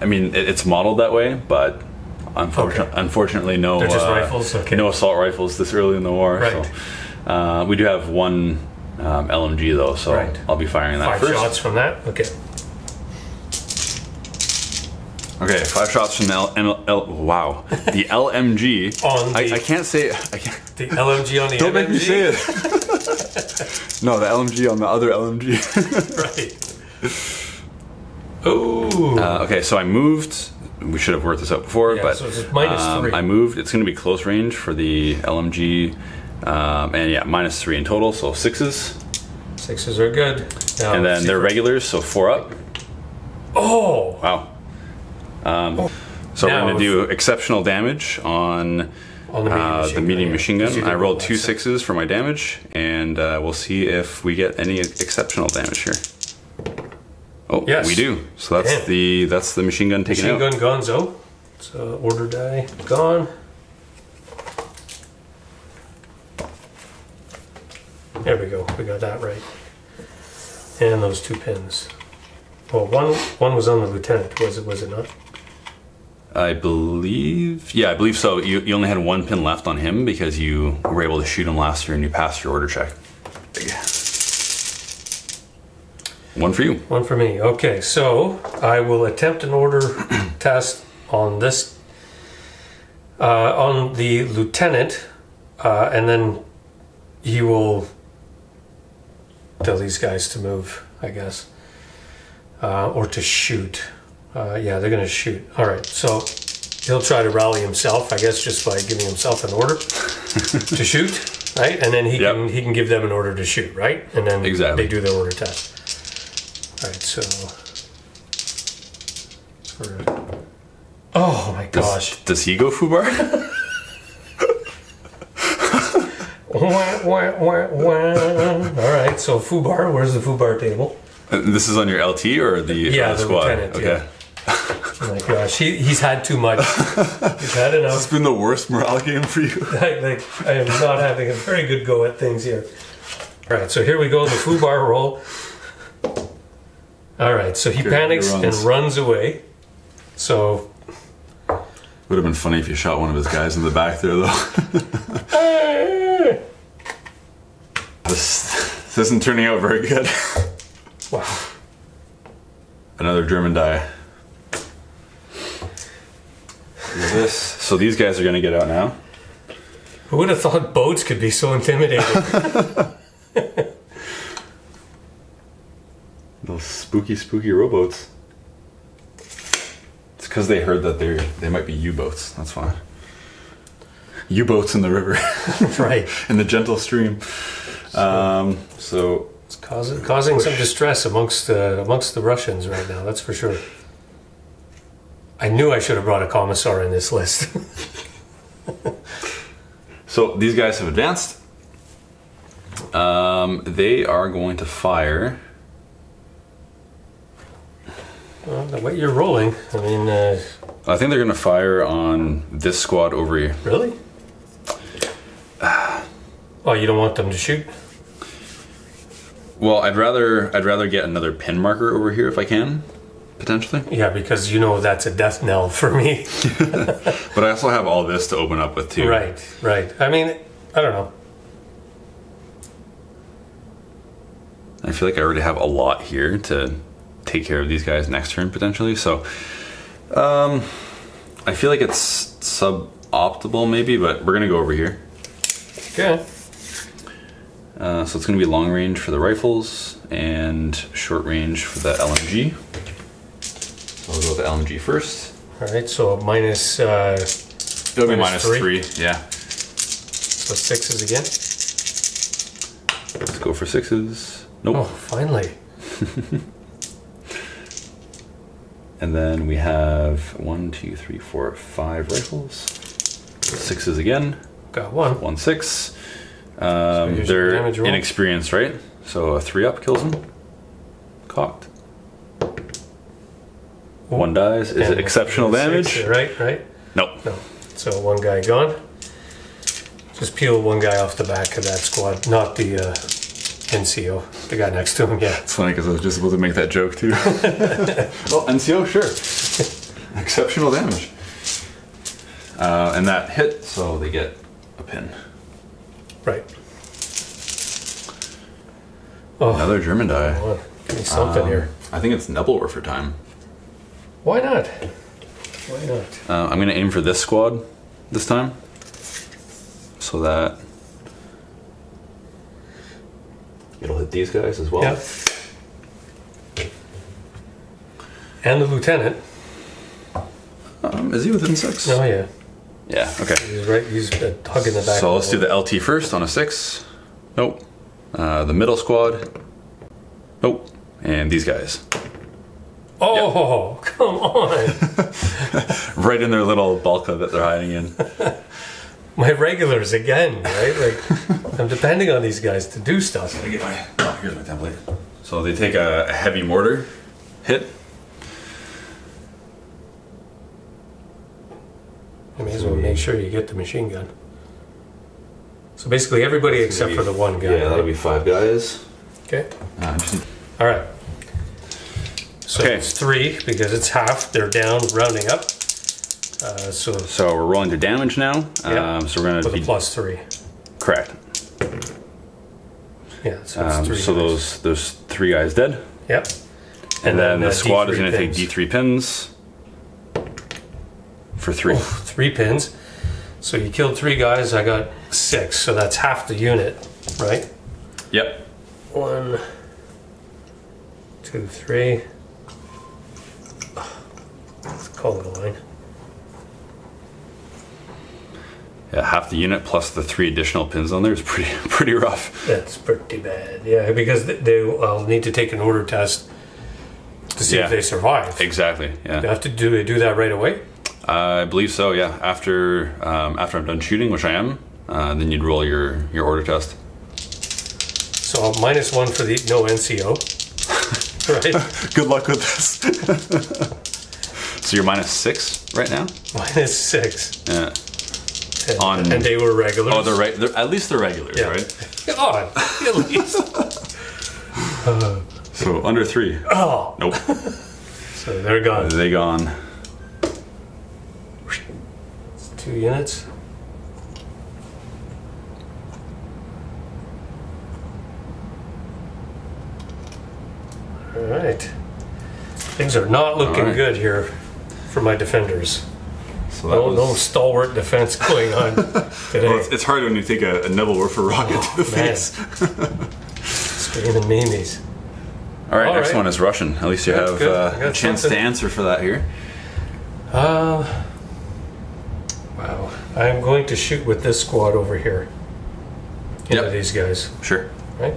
I mean, it, it's modeled that way, but unfortunately, okay. unfortunately no They're just uh, rifles? Okay. No assault rifles this early in the war. Right. So, uh, we do have one um, L M G though, so right. I'll be firing that five first. Five shots from that? Okay. Okay, five shots from the L, L, L, wow, the L M G. on the, I, I can't say it. I can't. The L M G on the Don't M M G. Make me say it. No, the L M G on the other L M G. Right. Ooh. Uh, okay, so I moved. We should have worked this out before, yeah, but so it's minus um, three. I moved. It's going to be close range for the L M G, um, and yeah, minus three in total, so sixes. Sixes are good. Now and then they're regulars, so four up. Oh. Wow. Um, so now we're going to do exceptional damage on, on the medium uh, machine, machine, machine gun. I rolled two sixes for my damage, and uh, we'll see if we get any exceptional damage here. Oh, yes. We do. So that's Damn. the that's the machine gun taken machine out. Machine gun gonzo. So order die gone. There we go. We got that right. And those two pins. Well, one one was on the lieutenant. Was it? Was it not? I believe, yeah, I believe so. You, you only had one pin left on him because you were able to shoot him last year and you passed your order check. One for you. One for me. Okay, so I will attempt an order test on this, uh, on the lieutenant, uh, and then he will tell these guys to move, I guess, uh, or to shoot. Uh, yeah, they're going to shoot. All right, so he'll try to rally himself, I guess, just by giving himself an order to shoot, right? And then he yep. can he can give them an order to shoot, right? And then exactly. they do their order test. All right, so for, oh my gosh, does, does he go foobar? Wah, wah, wah, wah. All right, so foobar. Where's the foobar table? This is on your L T or the yeah, or the, the squad? Lieutenant, okay. Yeah. Oh my gosh, he, he's had too much. He's had enough. This has been the worst morale game for you. I, like, I am not having a very good go at things here. All right, so here we go, the foobar roll. All right, so he Good, panics he runs. and runs away. So... Would have been funny if you shot one of his guys in the back there, though. this, this isn't turning out very good. Wow. Another German die. This. So these guys are going to get out now. Who would have thought boats could be so intimidating? Those spooky, spooky rowboats. It's because they heard that they they might be U-boats. That's why. U-boats in the river. Right. In the gentle stream. So, um, so it's causing causing push. some distress amongst the, amongst the Russians right now. That's for sure. I knew I should have brought a commissar in this list. So these guys have advanced. Um, they are going to fire. Well, the way you're rolling, I mean... Uh, I think they're going to fire on this squad over here. Really? Oh, you don't want them to shoot? Well, I'd rather I'd rather get another pin marker over here if I can, potentially. Yeah, because you know that's a death knell for me. But I also have all this to open up with too. Right, right. I mean, I don't know. I feel like I already have a lot here to take care of these guys next turn potentially. So, um, I feel like it's suboptimal maybe, but we're gonna go over here. Okay. Uh, so it's gonna be long range for the rifles and short range for the L M G. We'll go with the L M G first. All right. So minus. Uh, It'll be minus three. three. Yeah. So sixes again. Let's go for sixes. Nope. Oh, finally. And then we have one, two, three, four, five rifles. Sixes again. Got one. One six. Um, so they're inexperienced, right? So a three up kills them. Cocked. Ooh. One dies. Is it exceptional damage? Six, right, right? Nope. No. So one guy gone. Just peel one guy off the back of that squad, not the uh, N C O, the guy next to him, yeah. It's funny because I was just about to make that joke too. Well, N C O, sure. Exceptional damage. Uh, and that hit, so they get a pin. Right. Oh, another German die. On. Give me something um, here. I think it's Nebelwerfer time. Why not? Why not? Uh, I'm going to aim for this squad this time. So that it'll hit these guys as well. Yep. And the lieutenant. Um, is he within six? Oh yeah. Yeah. Okay. He's right. He's hugging the back. So let's do the L T first on a six. Nope. Uh, the middle squad. Nope. And these guys. Oh, yep. Come on! Right in their little Balka that they're hiding in. My regulars again, right? Like, I'm depending on these guys to do stuff. Let me get my, oh, here's my template. So they take a, a heavy mortar hit. I may as well make sure you get the machine gun. So basically everybody so except maybe, for the one guy. Yeah, that'll right? be five guys. Okay. Uh, just... All right. So okay. It's three because it's half. They're down, rounding up. Uh, so, so we're rolling to damage now. Yeah. Um, so we're going to be plus three. Correct. Yeah. So, um, three so those those three guys dead. Yep. And, and then, then the squad D three is going to take D three pins for three. Oh, three pins. So you killed three guys. I got six. So that's half the unit, right? Yep. One, two, three. Let's call it a line. Yeah, half the unit plus the three additional pins on there is pretty pretty rough. That's pretty bad, yeah, because they will need to take an order test to see yeah. if they survive. Exactly, yeah. They have to do, they do that right away? Uh, I believe so, yeah. After um, after I'm done shooting, which I am, uh, then you'd roll your, your order test. So minus one for the no N C O, right? Good luck with this. So you're minus six right now? Minus six. Yeah. And, on, and they were regulars. Oh, they're, re they're at least they're regulars, yeah. right? On, at least. uh, so under three. Oh, nope. So they're gone. They gone. It's two units. All right. Things are not looking right. good here for my defenders. So no, was... no stalwart defense going on today. Well, it's, it's hard when you take a, a Nebelwerfer rocket oh, to the man. face. Screaming meanies. All right, All next right. one is Russian. At least you That's have uh, a chance something. to answer for that here. Uh, wow. I'm going to shoot with this squad over here. Into yep. these guys. Sure. Right?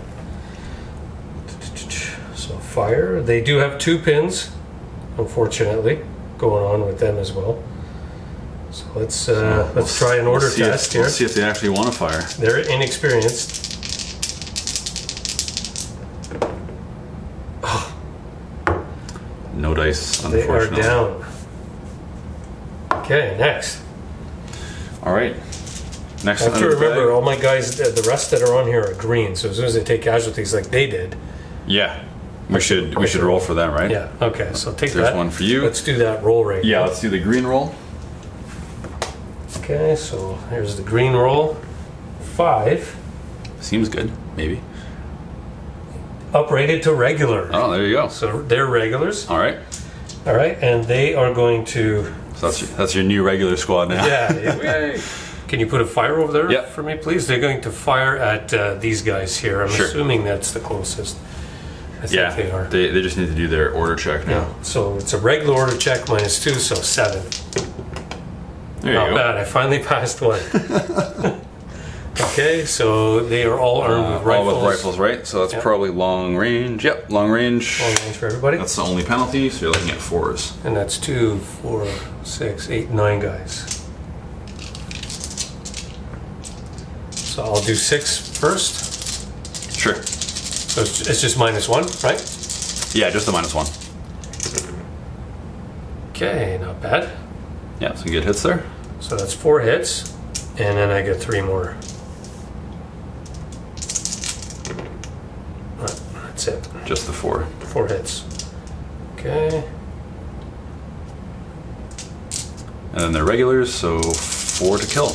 So fire. They do have two pins, unfortunately, going on with them as well. So let's uh, so let's try an order we'll test if, here. Let's see if they actually want to fire. They're inexperienced. Oh. No dice, unfortunately. They are down. Okay, next. All right. Next I have to remember, bag. all my guys, the rest that are on here are green, so as soon as they take casualties like they did... Yeah. We should we should roll for that, right? Yeah. Okay, so take There's that. There's one for you. Let's do that roll right now. Yeah, let's do the green roll. Okay, so here's the green roll. Five. Seems good, maybe. Uprated to regular. Oh, there you go. So they're regulars. All right. All right, and they are going to... So that's your, that's your new regular squad now. Yeah. We, can you put a fire over there yep. for me, please? They're going to fire at uh, these guys here. I'm sure. assuming that's the closest. I think yeah, they are. They, they just need to do their order check now. Yeah. So it's a regular order check minus two, so seven. There Not you go. bad. I finally passed one. Okay, so they are all armed uh, with rifles. All with rifles, right? So that's yep. probably long range. Yep, long range. Long range for everybody. That's the only penalty, so you're looking at fours. And that's two, four, six, eight, nine guys. So I'll do six first. Sure. So it's just minus one, right? Yeah, just the minus one. Okay, not bad. Yeah, some good hits there. So that's four hits, and then I get three more. Right, that's it. Just the four. Four hits. Okay. And then they're regulars, so four to kill.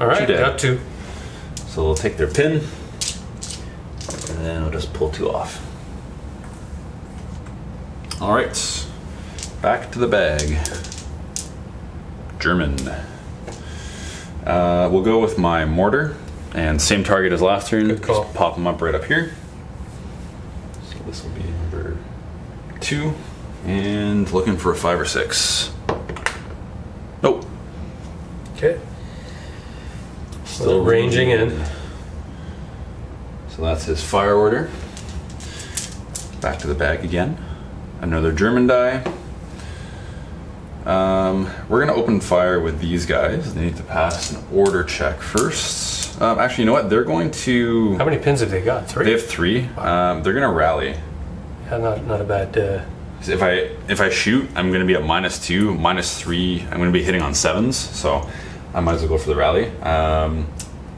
All right, got two. So they'll take their pin. And then we'll just pull two off. All right, back to the bag. German. Uh, we'll go with my mortar, and same target as last turn. Good call. Just pop them up right up here. So this will be number two, and looking for a five or six. Nope. Okay. Still ranging in. So that's his fire order. Back to the bag again. Another German die. Um, we're gonna open fire with these guys. They need to pass an order check first. Um, actually, you know what? They're going to... How many pins have they got? Three? They have three. Um, they're gonna rally. Yeah, not, not a bad... Uh... If I, if I shoot, I'm gonna be at minus two, minus three. I'm gonna be hitting on sevens, so I might as well go for the rally. Um,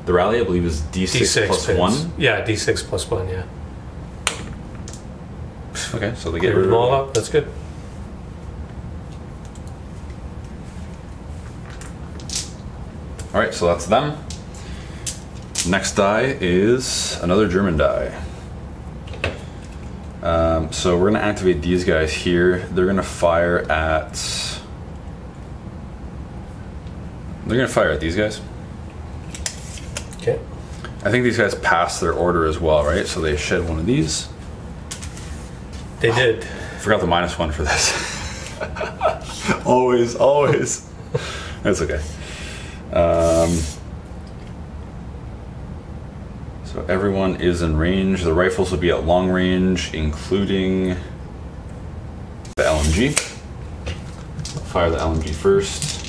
The rally, I believe, is D six, D six plus pins. one? Yeah, D six plus one, yeah. Okay, so they get rid of them all up. That's good. All right, so that's them. Next die is another German die. Um, so we're going to activate these guys here. They're going to fire at... They're going to fire at these guys. Okay. I think these guys passed their order as well, right? So they shed one of these. They oh, did. Forgot the minus one for this. always, always. That's okay. Um, so everyone is in range. The rifles will be at long range, including the L M G. Fire the L M G first.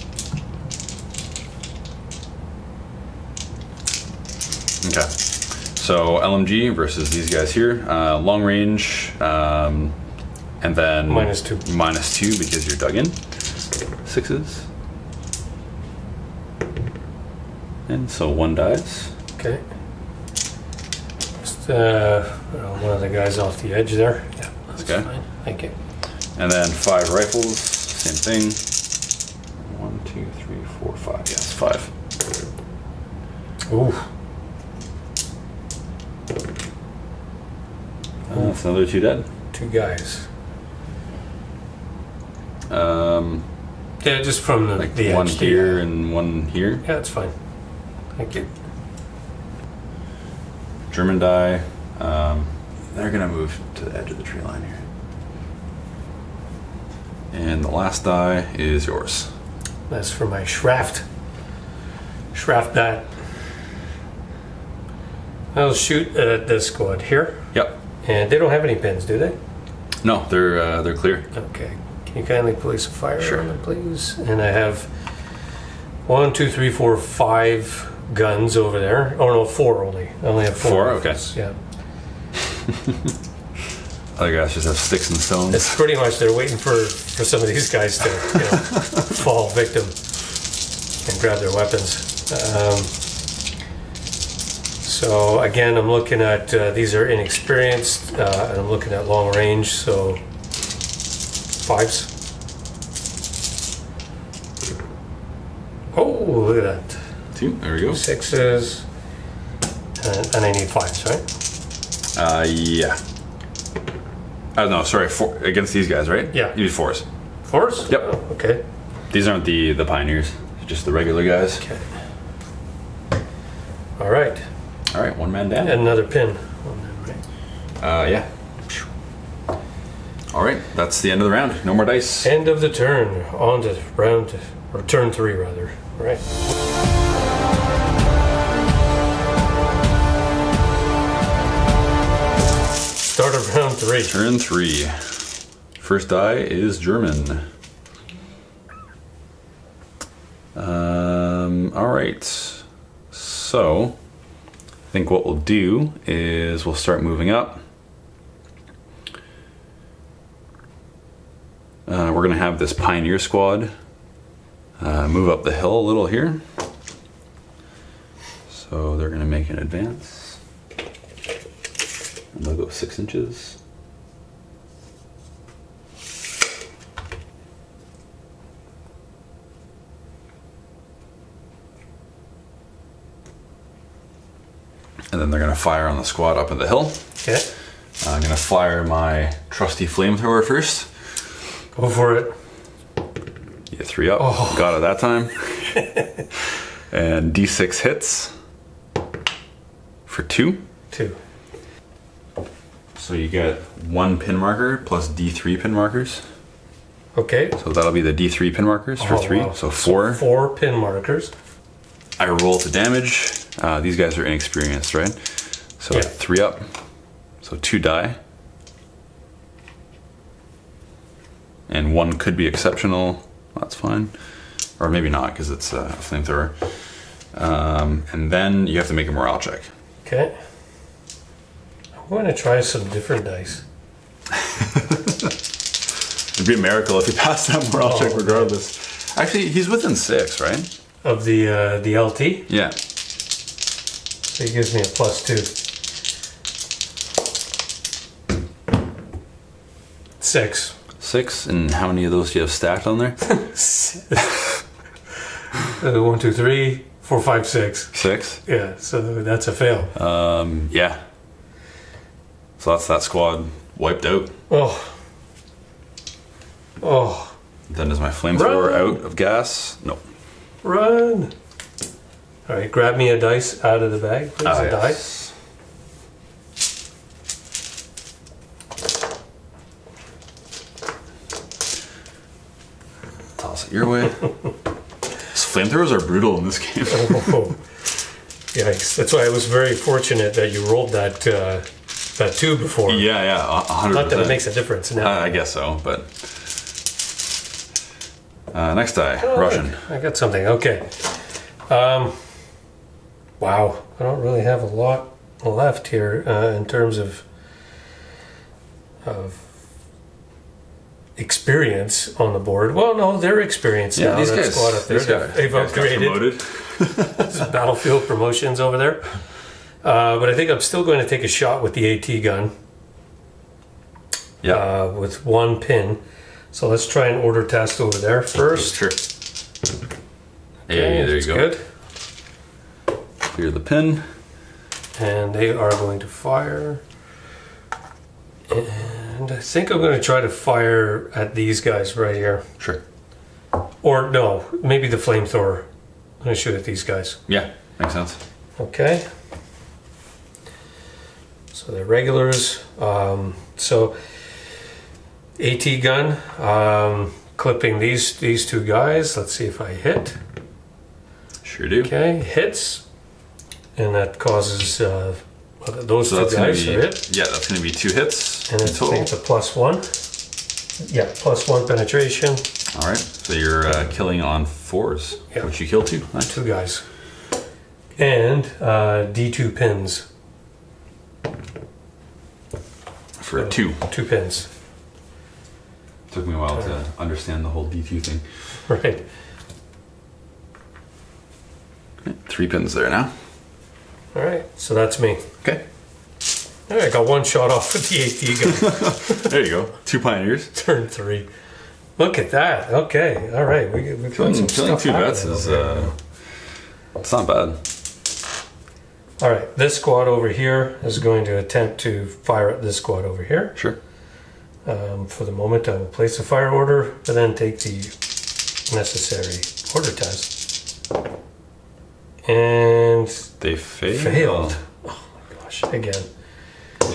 Okay, so L M G versus these guys here, uh, long range, um, and then minus two, minus two because you're dug in, sixes, and so one dies. Okay, just uh, one of the guys off the edge there. Yeah, that's okay. Fine. Thank you. And then five rifles, same thing. One, two, three, four, five. Yes, five. Ooh. Uh, that's another two dead. Two guys. Um, yeah, just from the, like the one edge here to... and one here. Yeah, that's fine. Thank you. German die. Um, they're gonna move to the edge of the tree line here. And the last die is yours. That's for my Shtraft. Shtrafbat. I'll shoot at this squad here. Yep. And they don't have any pins, do they? No, they're uh, they're clear. Okay. Can you kindly place a fire sure. on them, please? And I have one, two, three, four, five guns over there. Oh no, four only. I only have four. Four, okay. Yeah. Other guys just have sticks and stones. It's pretty much they're waiting for for some of these guys to you know, fall victim. and grab their weapons. Um, so again, I'm looking at, uh, these are inexperienced, uh, and I'm looking at long range, so fives. Oh, look at that. Two, there we go. Sixes, and, and I need fives, right? Uh, yeah. I don't know, sorry, four, against these guys, right? Yeah. You need fours. Fours? Yep. Oh, okay. These aren't the, the pioneers, just the regular guys. Okay. All right. All right, one man down. And another pin. One man, right? Uh, yeah. All right, that's the end of the round. No more dice. End of the turn. On to round, or turn three, rather. All right. Start of round three. Turn three. First die is German. Um, Alright. So, I think what we'll do is we'll start moving up. Uh, we're going to have this Pioneer Squad uh, move up the hill a little here. So they're going to make an advance. And they'll go six inches. And then they're going to fire on the squad up at the hill. Okay. Uh, I'm going to fire my trusty flamethrower first. Go for it. You get three up. Oh. Got it that time. And D six hits for two. Two. So you get one pin marker plus D three pin markers. Okay. So that'll be the D three pin markers oh, for three. Wow. So four. So four pin markers. I roll to damage. Uh, these guys are inexperienced, right? So yeah. Three up. So two die. And one could be exceptional. That's fine. Or maybe not, because it's a flamethrower. Um, and then you have to make a morale check. Okay. I'm going to try some different dice. It'd be a miracle if you passed that morale oh, check regardless. Okay. Actually, he's within six, right? Of the uh, the L T? Yeah. So he gives me a plus two. Six. Six, and how many of those do you have stacked on there? uh, one, two, three, four, five, six. Six? Yeah, so that's a fail. Um, yeah. So that's that squad wiped out. Oh. Oh. Then is my flamethrower out of gas? No. Run. All right, grab me a dice out of the bag, please. Ah, a yes. Dice. Toss it your way. Flamethrowers are brutal in this game. Oh. Yikes. That's why I was very fortunate that you rolled that... Uh, That two before. Yeah, yeah, one hundred percent. Not that it makes a difference now. Uh, I guess so, but... Uh, next die, oh, Russian. I got something, okay. Um, wow, I don't really have a lot left here uh, in terms of, of experience on the board. Well, no, they're experienced yeah, now. These guys, squad up there. They've upgraded. There's battlefield promotions over there. Uh, but I think I'm still going to take a shot with the AT gun. Yeah. Uh, with one pin. So let's try an order test over there first. Sure. Okay, yeah, there you go. Good. Clear the pin. And they are going to fire. And I think I'm going to try to fire at these guys right here. Sure. Or no, maybe the flamethrower. I'm going to shoot at these guys. Yeah, makes sense. Okay. So they're regulars. Um, so AT gun, um, clipping these these two guys. Let's see if I hit. Sure do. Okay, hits, and that causes uh, those so two guys be, are hit. Yeah, that's going to be two hits. And I think it's a plus one. Yeah, plus one penetration. All right. So you're uh, killing on fours, yeah. Which you kill two. Nice. Two guys. And uh, D two pins. For so two. Two pins. Took me a while to understand the whole D two thing. Right. three pins there now. All right, so that's me. Okay. All right, I got one shot off with the AT gun. There you go. Two Pioneers. Turn three. Look at that. Okay. All right. We, we killing some killing stuff two vets is uh, it's not bad. All right. This squad over here is going to attempt to fire at this squad over here. Sure. Um, for the moment, I will place a fire order and then take the necessary order test. And they failed. Failed. Oh my gosh! Again.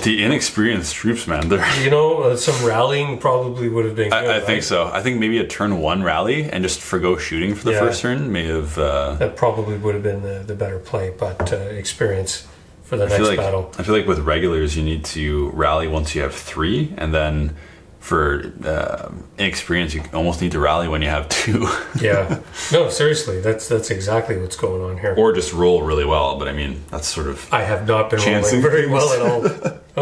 The inexperienced troops, man. They're you know, uh, some rallying probably would have been good. I, I right? think so. I think maybe a turn one rally and just forgo shooting for the yeah. first turn may have... Uh, that probably would have been the, the better play, but uh, experience for the I next like, battle. I feel like with regulars, you need to rally once you have three, and then for uh, inexperience, you almost need to rally when you have two. Yeah. No, seriously. That's that's exactly what's going on here. Or just roll really well, but I mean, that's sort of... I have not been rolling very things. well at all.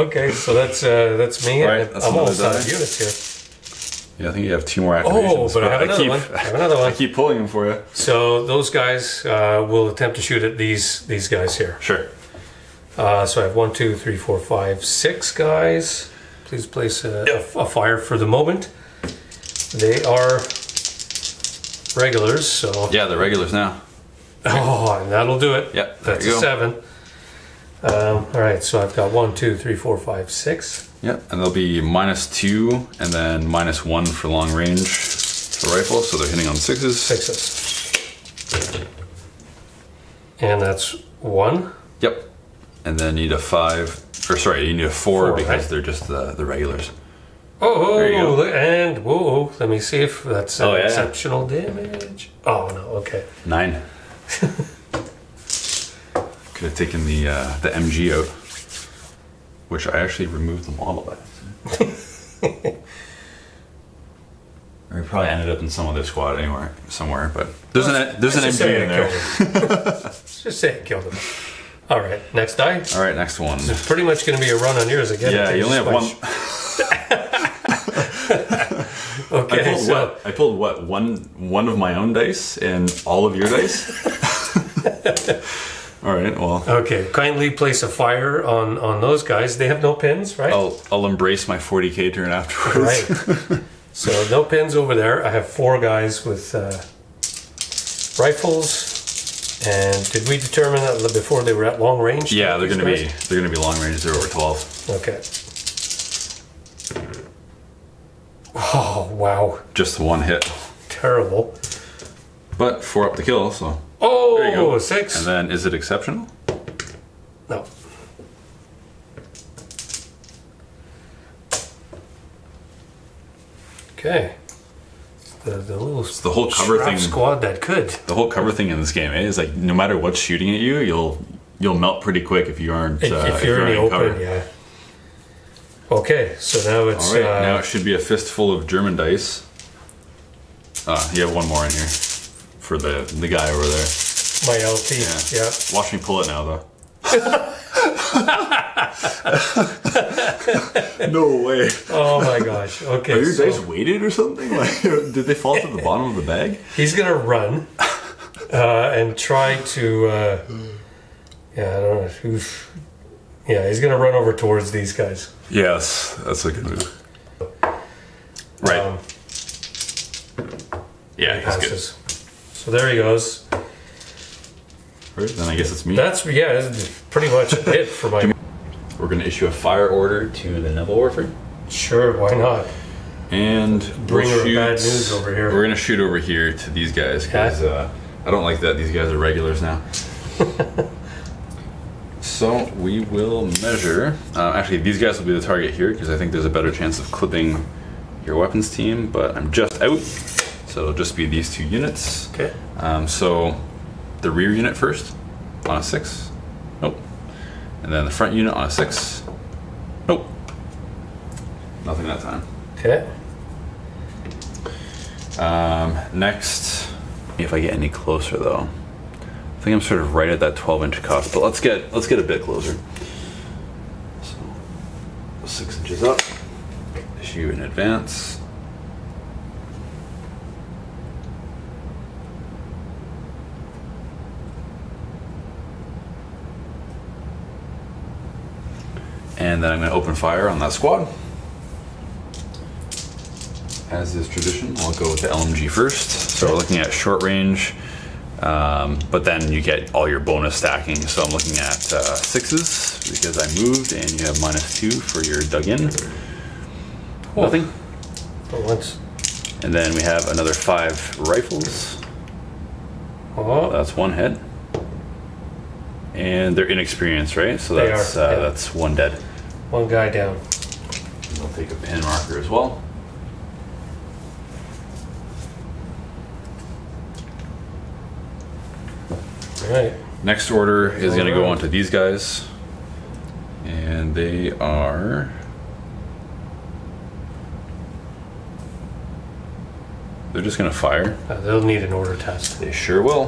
Okay, so that's uh, that's me. Right, that's I'm almost out of units here. Yeah, I think you have two more activations. Oh, but, but I have another I keep, one. I have another one. I keep pulling them for you. So those guys uh, will attempt to shoot at these these guys here. Sure. Uh, so I have one, two, three, four, five, six guys. Please place a, yep. a fire for the moment. They are regulars, so yeah, they're regulars now. Oh, and that'll do it. Yep, there that's you go. a seven. Um, all right, so I've got one, two, three, four, five, six. Yep, and they'll be minus two and then minus one for long range for rifle, so they're hitting on sixes. Sixes. And that's one. Yep, and then need a five, or sorry, you need a four, four because right? they're just the, the regulars. Oh, there you go. And whoa, let me see if that's oh, yeah. exceptional damage. Oh, no, okay. Nine. Could have taken the uh, the M G out, which I actually removed the model at. We probably ended up in some other squad anywhere, somewhere. But there's an there's an M G in there. Just say it killed him. All right, next die. All right, next one. So it's pretty much going to be a run on yours again. Yeah, you only have one. Okay. I pulled, so. what? I pulled what one one of my own dice and all of your dice. All right, well... Okay, kindly place a fire on, on those guys. They have no pins, right? I'll, I'll embrace my forty K turn afterwards. Right. So no pins over there. I have four guys with uh, rifles. And did we determine that before they were at long range? Yeah, they're going to be they're going to be long range. They're over twelve. Okay. Oh, wow. Just one hit. Terrible. But four up the kill, so... Oh, there you go. Six. And then, is it exceptional? No. Okay. The, the little it's the whole cover thing. Squad that could. The whole cover thing in this game, eh? Is like no matter what's shooting at you, you'll you'll melt pretty quick if you aren't. If, uh, if, if you're, you're in the open, cover. yeah. Okay, so now it's. All right, uh, now it should be a fistful of German dice. Ah, you have one more in here. For the, the guy over there. My L T, yeah. yeah. Watch me pull it now, though. No way. Oh, my gosh. Okay. Are your so... dice weighted or something? Like, did they fall to the bottom of the bag? He's going to run uh, and try to... Uh, yeah, I don't know. Who's, yeah, he's going to run over towards these guys. Yes, that's a good move. Right. Um, yeah, he he's passes. good. So there he goes. Then I guess it's me. That's, yeah, that's pretty much it for my... We're going to issue a fire order to the Nebelwerfer. Sure, why not? And bring we'll bad news over here. We're going to shoot over here to these guys because uh, I don't like that these guys are regulars now. So we will measure. Uh, actually, these guys will be the target here because I think there's a better chance of clipping your weapons team, but I'm just out. So it'll just be these two units. Okay. Um, so the rear unit first on a six. Nope. And then the front unit on a six. Nope. Nothing that time. Okay. Um, next, if I get any closer though, I think I'm sort of right at that twelve inch cuff. But let's get let's get a bit closer. So six inches up. Issue in advance. and then I'm going to open fire on that squad. As is tradition, I'll go with the L M G first. So we're looking at short range, um, but then you get all your bonus stacking. So I'm looking at uh, sixes because I moved, and you have minus two for your dug in. Cool. Nothing. But once. And then we have another five rifles. Oh, that's one hit. And they're inexperienced, right? So they that's are, uh, yeah. that's one dead. One guy down. And I'll take a pin marker as well. All right. Next order is going to go on to these guys, and they are. They're just going to fire. Uh, they'll need an order test. They sure will.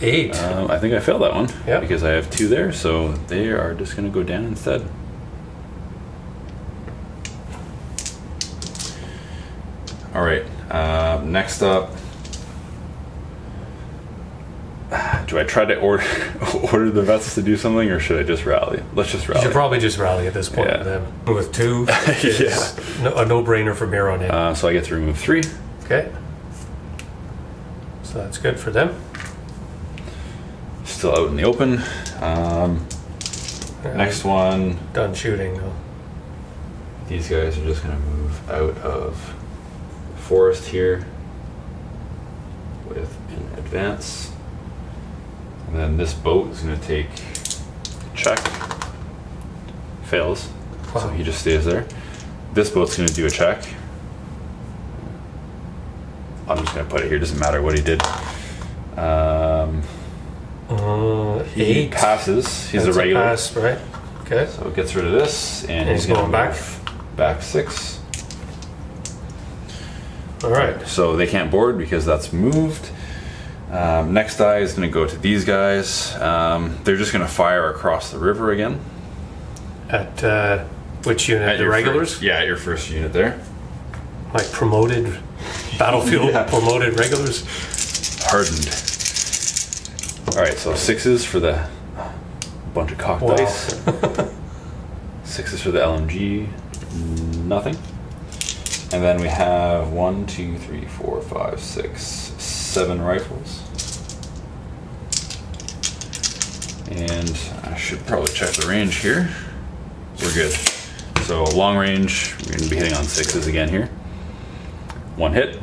Eight. Um, I think I failed that one. Yeah. Because I have two there, so they are just going to go down instead. All right. Uh, next up, do I try to order order the vets to do something, or should I just rally? Let's just rally. You should probably just rally at this point. Yeah. With them. With two, it's yeah. no, a no-brainer from here on in. Uh, so I get to remove three. Okay. So that's good for them. Still out in the open. Um, right. Next one. Done shooting. Though. These guys are just going to move out of the forest here with an advance. And then this boat is going to take check, fails, wow. So he just stays there. This boat's going to do a check. I'm just going to put it here, doesn't matter what he did. Um, uh, he eight. passes, he's That's a regular. A pass, right? Okay. So it gets rid of this, and, and he's, he's going back. Back six. All right. So they can't board because that's moved. Um, next die is going to go to these guys. Um, they're just going to fire across the river again. At uh, which unit? At the regulars? First, yeah, at your first unit there. Like promoted, battlefield yeah. promoted regulars? Hardened. Alright, so sixes for the bunch of cocked wow. dice. Sixes for the L M G. Nothing. And then we have one, two, three, four, five, six, seven rifles. And I should probably check the range here. We're good. So long range, we're gonna be hitting on sixes again here. One hit.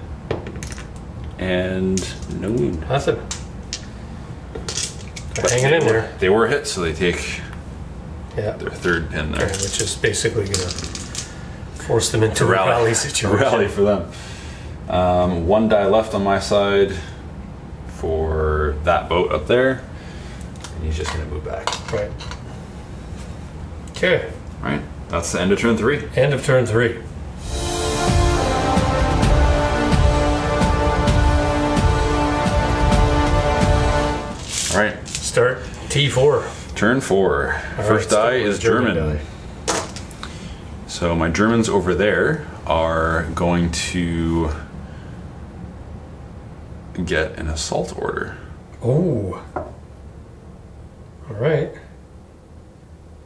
And no wound. Nothing. They're hanging in there. They were hit, so they take yeah. their third pin there. Right, which is basically gonna force them into a rally, rally situation. A rally for them. Um, one die left on my side for that boat up there, and he's just going to move back. Right. Okay. All right. That's the end of turn three. End of turn three. All right. Start T four. Turn four. All First right, die is German. German die. So my Germans over there are going to get an assault order. Oh. All right.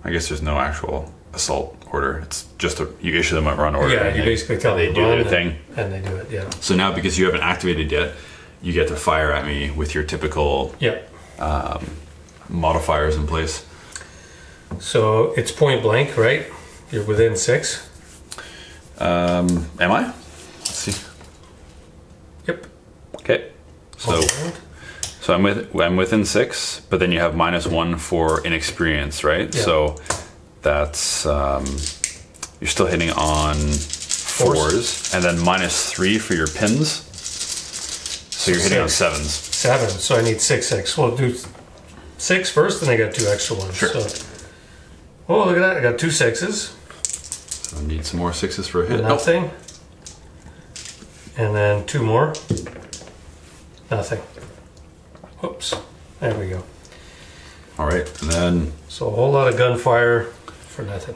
I guess there's no actual assault order. It's just a, you issue them a run order. Yeah, you basically tell them they do their thing. And they do it, yeah. So now because you haven't activated yet, you get to fire at me with your typical yeah. um, modifiers in place. So it's point blank, right? You're within six. Um, am I? Let's see. Yep. Okay. So, so I'm with I'm within six, but then you have minus one for inexperience, right? Yeah. So that's um, you're still hitting on fours, Force. and then minus three for your pins. So you're hitting six. on sevens. Seven. So I need six six. Well, do six first, then I got two extra ones. Sure. So. Oh, look at that! I got two sixes. I need some more sixes for a hit. Nothing. Nope. And then two more. Nothing. Oops. There we go. All right, and then... So a whole lot of gunfire for nothing.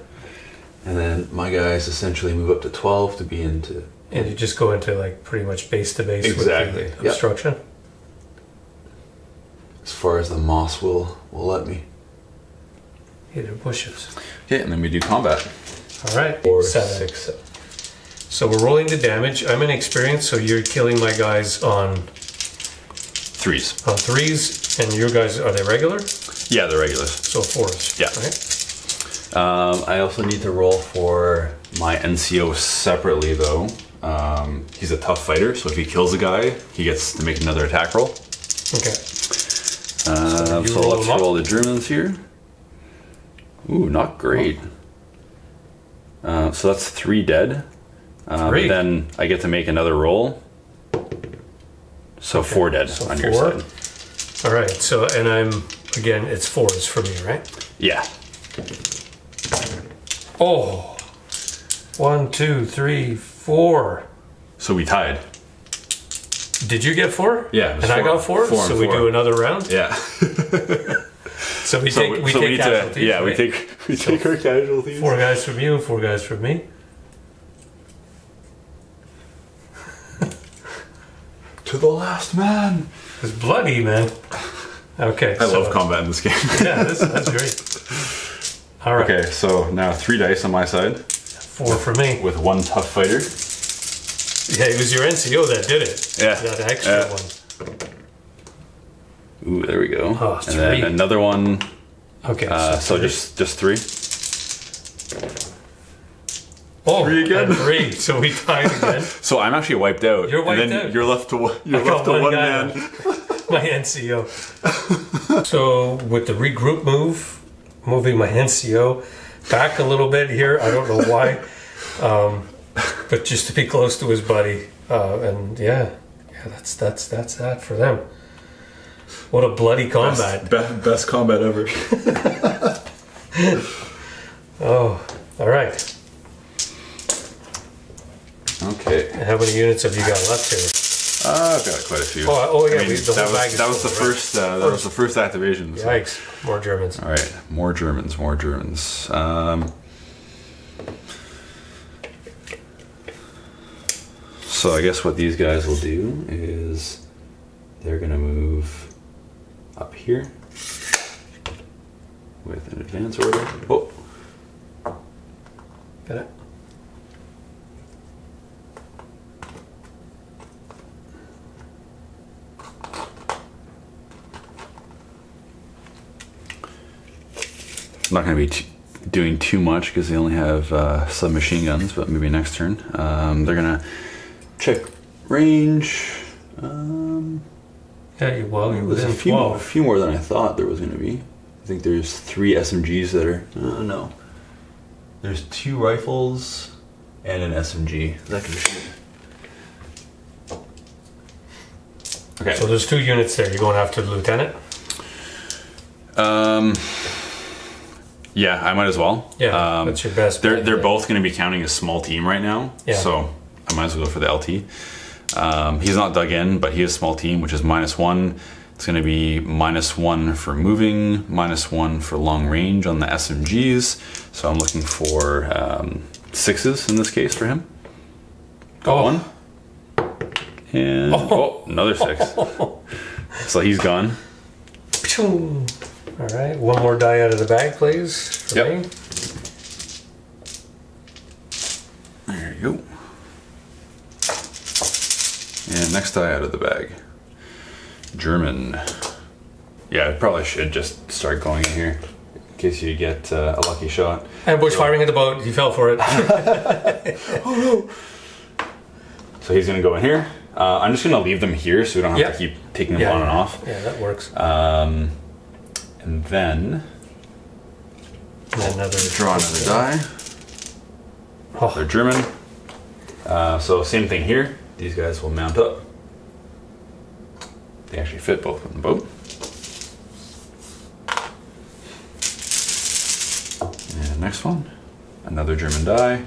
And then my guys essentially move up to twelve to be into... And you just go into like pretty much base to base exactly. with the yep. obstruction. As far as the moss will, will let me. Hidden bushes. Okay, and then we do combat. All right. Four, seven. Six, seven. So we're rolling the damage. I'm inexperienced, so you're killing my guys on... Threes. On threes, and your guys, are they regular? Yeah, they're regular. So fours. Yeah. Right. Um, I also need to roll for my N C O separately, though. Um, he's a tough fighter, so if he kills a guy, he gets to make another attack roll. Okay. Uh, so, so roll let's roll the Germans here. Ooh, not great. Uh, so that's three dead. Um, three. Then I get to make another roll. So okay. four dead so on four. Your side. All right. So, and I'm, again, it's fours for me, right? Yeah. Oh. One, two, three, four. So we tied. Did you get four? Yeah. And four. I got four? four so four. We do another round? Yeah. So we take we take casualties. Yeah, we take we take our casualties. Four guys from you, four guys from me. To the last man. It's bloody, man. Okay. I so, love combat in this game. Yeah, this, that's great. All right. Okay, so now three dice on my side. Four for me. With one tough fighter. Yeah, it was your N C O that did it. Yeah. That extra yeah. one. Ooh, there we go. Oh, and then another one. Okay. Uh, so, so just just three. Oh, three again. Three. So we tied again. So I'm actually wiped out. You're wiped and then out. You're left to you're I left to one, one man. My N C O. So with the regroup move, moving my N C O back a little bit here. I don't know why, um, but just to be close to his buddy. Uh, and yeah, yeah, that's that's that's that for them. What a bloody combat. Best, best combat ever. Oh, all right. Okay. And how many units have you got left here? Uh, I've got quite a few. Oh, oh yeah, I mean, we, the that whole was, bag that was full, the right? first, uh, first. That was the first activation. So. Yikes. More Germans. All right. More Germans, more Germans. Um, so I guess what these guys will do is... They're gonna move up here with an advance order. Oh, got it. I'm not gonna be t doing too much because they only have uh, submachine guns, but maybe next turn. Um, they're gonna check range. Um, Yeah, well, you're within a few, more, a few more than I thought there was going to be. I think there's three S M Gs that are... Uh, no. There's two rifles and an S M G. That can shoot. Okay. So there's two units there. You're going after the lieutenant? Um... Yeah, I might as well. Yeah, um, that's your best. They're, they're both going to be counting as small team right now. Yeah. So I might as well go for the L T. Um, he's not dug in, but he is small team, which is minus one. It's going to be minus one for moving, minus one for long range on the S M Gs. So I'm looking for um, sixes in this case for him. Got oh. one. And oh. oh, another six. So he's gone. All right, one more die out of the bag, please. For yep. me. There you go. And next die out of the bag. German. Yeah, I probably should just start going in here in case you get uh, a lucky shot. And Bush so, firing at the boat. He fell for it. Oh, no. So he's going to go in here. Uh, I'm just going to leave them here so we don't have yep. to keep taking them yeah. on and off. Yeah, that works. Um, and then... Another draw another die. Oh. They're German. Uh, so same thing here. These guys will mount up. They actually fit both on the boat. And next one, another German die.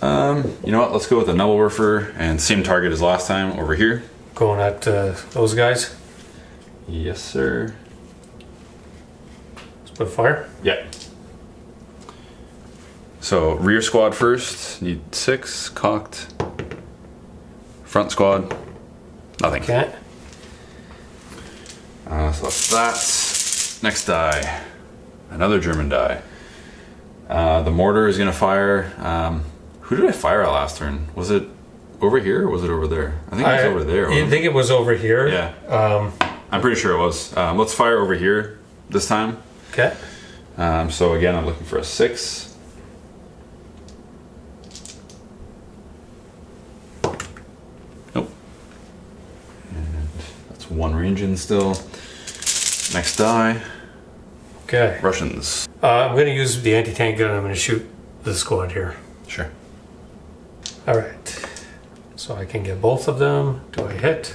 Um, you know what, let's go with the Nebelwerfer and same target as last time over here. Going at uh, those guys? Yes, sir. Let's put fire? Yeah. So rear squad first, need six, cocked. Front squad, nothing. Okay. Uh, so that's that. Next die. Another German die. Uh, the mortar is going to fire. Um, who did I fire at last turn? Was it over here or was it over there? I think it was I, over there. You think it was over here? Yeah. Um, I'm pretty sure it was. Um, let's fire over here this time. Okay. Um, so again, I'm looking for a six. One range in still. Next die. Okay. Russians. Uh, I'm going to use the anti-tank gun. I'm going to shoot the squad here. Sure. All right. So I can get both of them. Do I hit?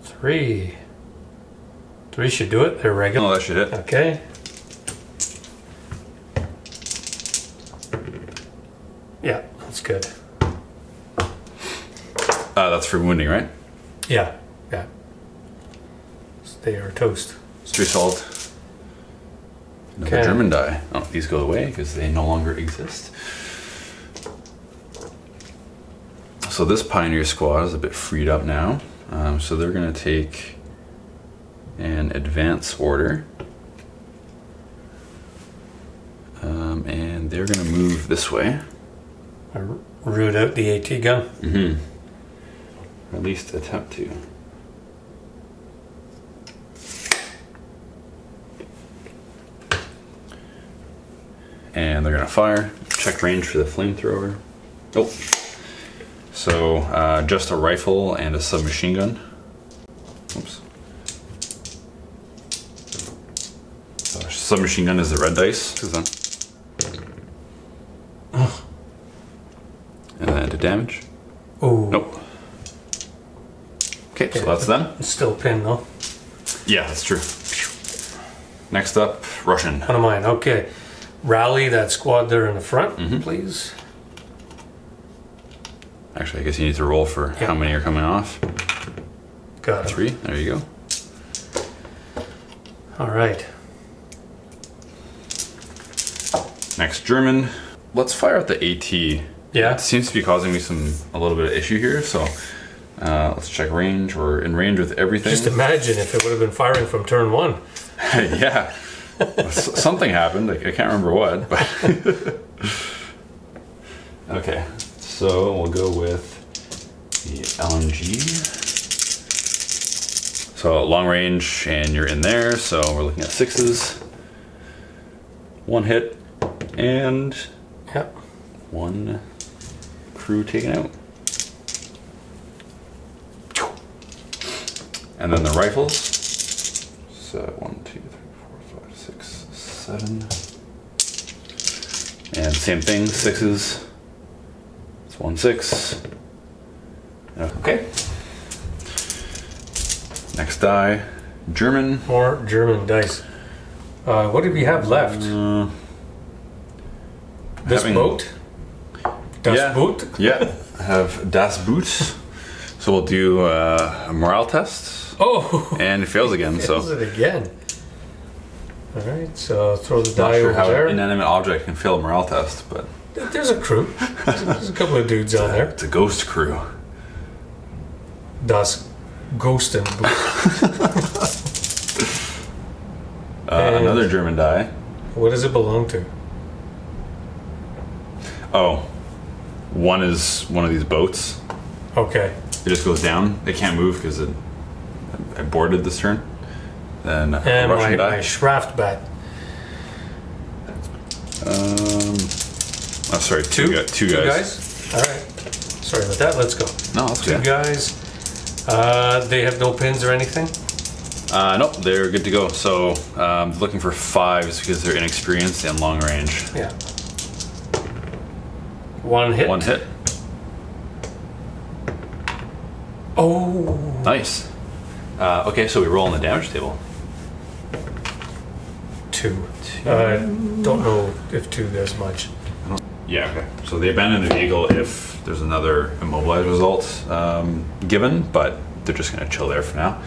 Three. Three should do it. They're regular. Oh, that should hit. Okay. Yeah, that's good. Uh, that's for wounding, right? Yeah. Yeah. So they are toast. Three salt. Another okay. German die. Oh, these go away because they no longer exist. So this Pioneer squad is a bit freed up now. Um, so they're going to take an advance order. Um, and they're going to move this way. I root out the AT gun. Mm-hmm. Or at least attempt to. And they're gonna fire. Check range for the flamethrower. Oh, so uh, just a rifle and a submachine gun. Oops. So submachine gun is the red dice. Oh. And then the damage. Oh. Nope. Okay, yeah, so that's them. It's still pinned though. Yeah, that's true. Next up, Russian. One of mine. Okay. Rally that squad there in the front, mm-hmm. please. Actually, I guess you need to roll for yeah. how many are coming off. Got it. Three. There you go. All right. Next German. Let's fire at the AT. Yeah. It seems to be causing me some a little bit of issue here, so uh, let's check range. We're in range with everything. Just imagine if it would have been firing from turn one. Yeah. Something happened. I can't remember what, but okay. So we'll go with the L M G. So long range, and you're in there. So we're looking at sixes. One hit, and yep, one crew taken out. And then the rifles. So one, two, three. Seven. And same thing, sixes. It's one six. Okay. Next die, German. More German dice. Uh, what do we have left? Uh, this having, boat? Das yeah, Boot? Yeah, I have Das Boot. So we'll do uh, a morale test. Oh! And it fails again, it fails so. It again. All right, so throw the die over there. Not sure how an inanimate object can fail a morale test, but... There's a crew. There's, there's a couple of dudes on there. It's a ghost crew. Das Ghost and Boot. uh, another German die. What does it belong to? Oh. One is one of these boats. Okay. It just goes down. It can't move because it, I boarded this turn. Then and Russian my, my Shtrafbat. Um, oh, sorry, two, two, guys. two guys. All right. Sorry about that. Let's go. No, that's two good. guys. Uh, they have no pins or anything. Uh, nope, they're good to go. So um, looking for fives because they're inexperienced and long range. Yeah. One hit. One hit. Oh. Nice. Uh, okay, so we roll on the damage table. Two. two. Uh, don't know if two does much. Yeah, okay. So they abandon the vehicle if there's another immobilized result um, given, but they're just going to chill there for now.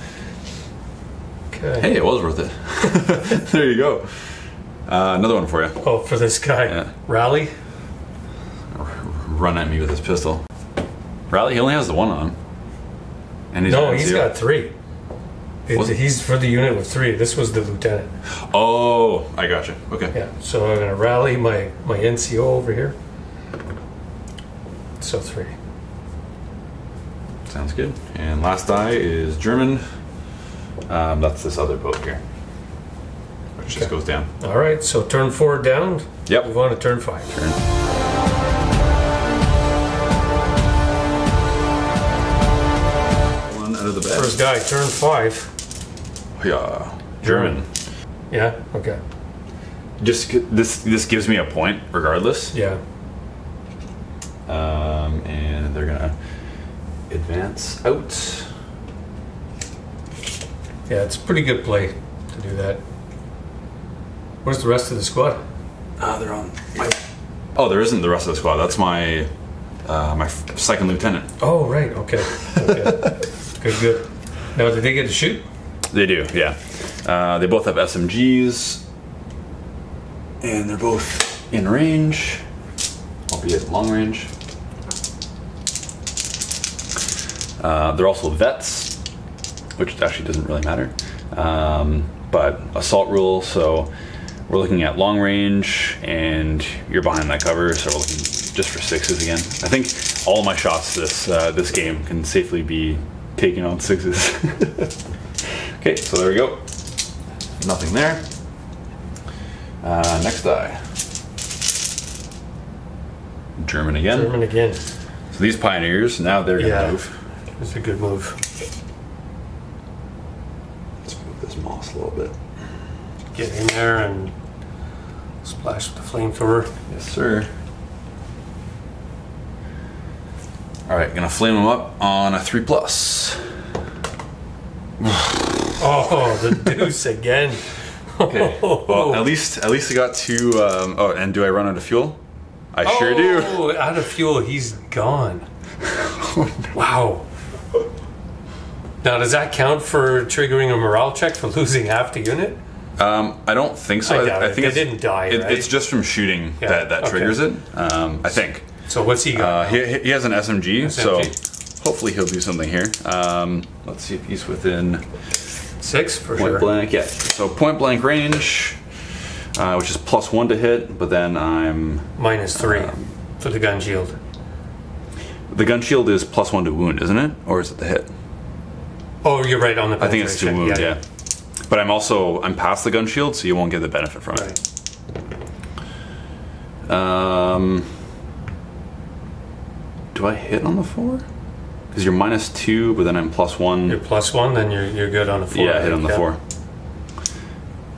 Okay. Hey, it was worth it. There you go. Uh, another one for you. Oh, for this guy. Yeah. Rally? R run at me with his pistol. Rally, he only has the one on. And he's no, he's zero. got three. It's, he's for the unit with three. This was the lieutenant. Oh, I gotcha. Okay. Yeah. So I'm gonna rally my my N C O over here. So three. Sounds good. And last die is German. Um, that's this other boat here, which okay. just goes down. All right. So turn four down. Yep. Move on to turn five. Turn. First guy, turn five. Yeah, German. Yeah. Okay. Just this. This gives me a point, regardless. Yeah. Um, and they're gonna advance out. Yeah, it's a pretty good play to do that. Where's the rest of the squad? Ah, uh, they're on. My... Oh, there isn't the rest of the squad. That's my uh, my second lieutenant. Oh, right. Okay. Okay. Good, good. Now, did they get to shoot? They do, yeah. Uh, they both have S M Gs, and they're both in range, albeit long range. Uh, they're also vets, which actually doesn't really matter, um, but assault rule, so we're looking at long range, and you're behind that cover, so we're looking just for sixes again. I think all my shots this, uh, this game can safely be taking on sixes. Okay, so there we go. Nothing there. Uh, next die. German again. German again. So these pioneers, now they're going to yeah, move. It's a good move. Let's move this moss a little bit. Get in there and splash with the flamethrower. Yes, sir. All right, gonna flame them up on a three plus. Oh, the deuce again. Okay. Well, at least at least I got two. Um, oh, and do I run out of fuel? I oh, sure do. Oh, out of fuel, he's gone. Oh, no. Wow. Now, does that count for triggering a morale check for losing half the unit? Um, I don't think so. I, doubt I, I think it. They didn't die. It, right? It's just from shooting yeah. that that okay. triggers it. Um, I think. So what's he got? Uh, he, he has an S M G, S M G, so hopefully he'll do something here. Um, let's see if he's within six for point sure. blank. Yeah, so point blank range, uh, which is plus one to hit, but then I'm minus three um, for the gun shield. The gun shield is plus one to wound, isn't it, or is it the hit? Oh, you're right on the. I think it's to wound, yeah, yeah. yeah. But I'm also I'm past the gun shield, so you won't get the benefit from right. it. Um. Do I hit on the four? Because you're minus two, but then I'm plus one. You're plus one, then you're, you're good on the four. Yeah, I hit on the yeah. four.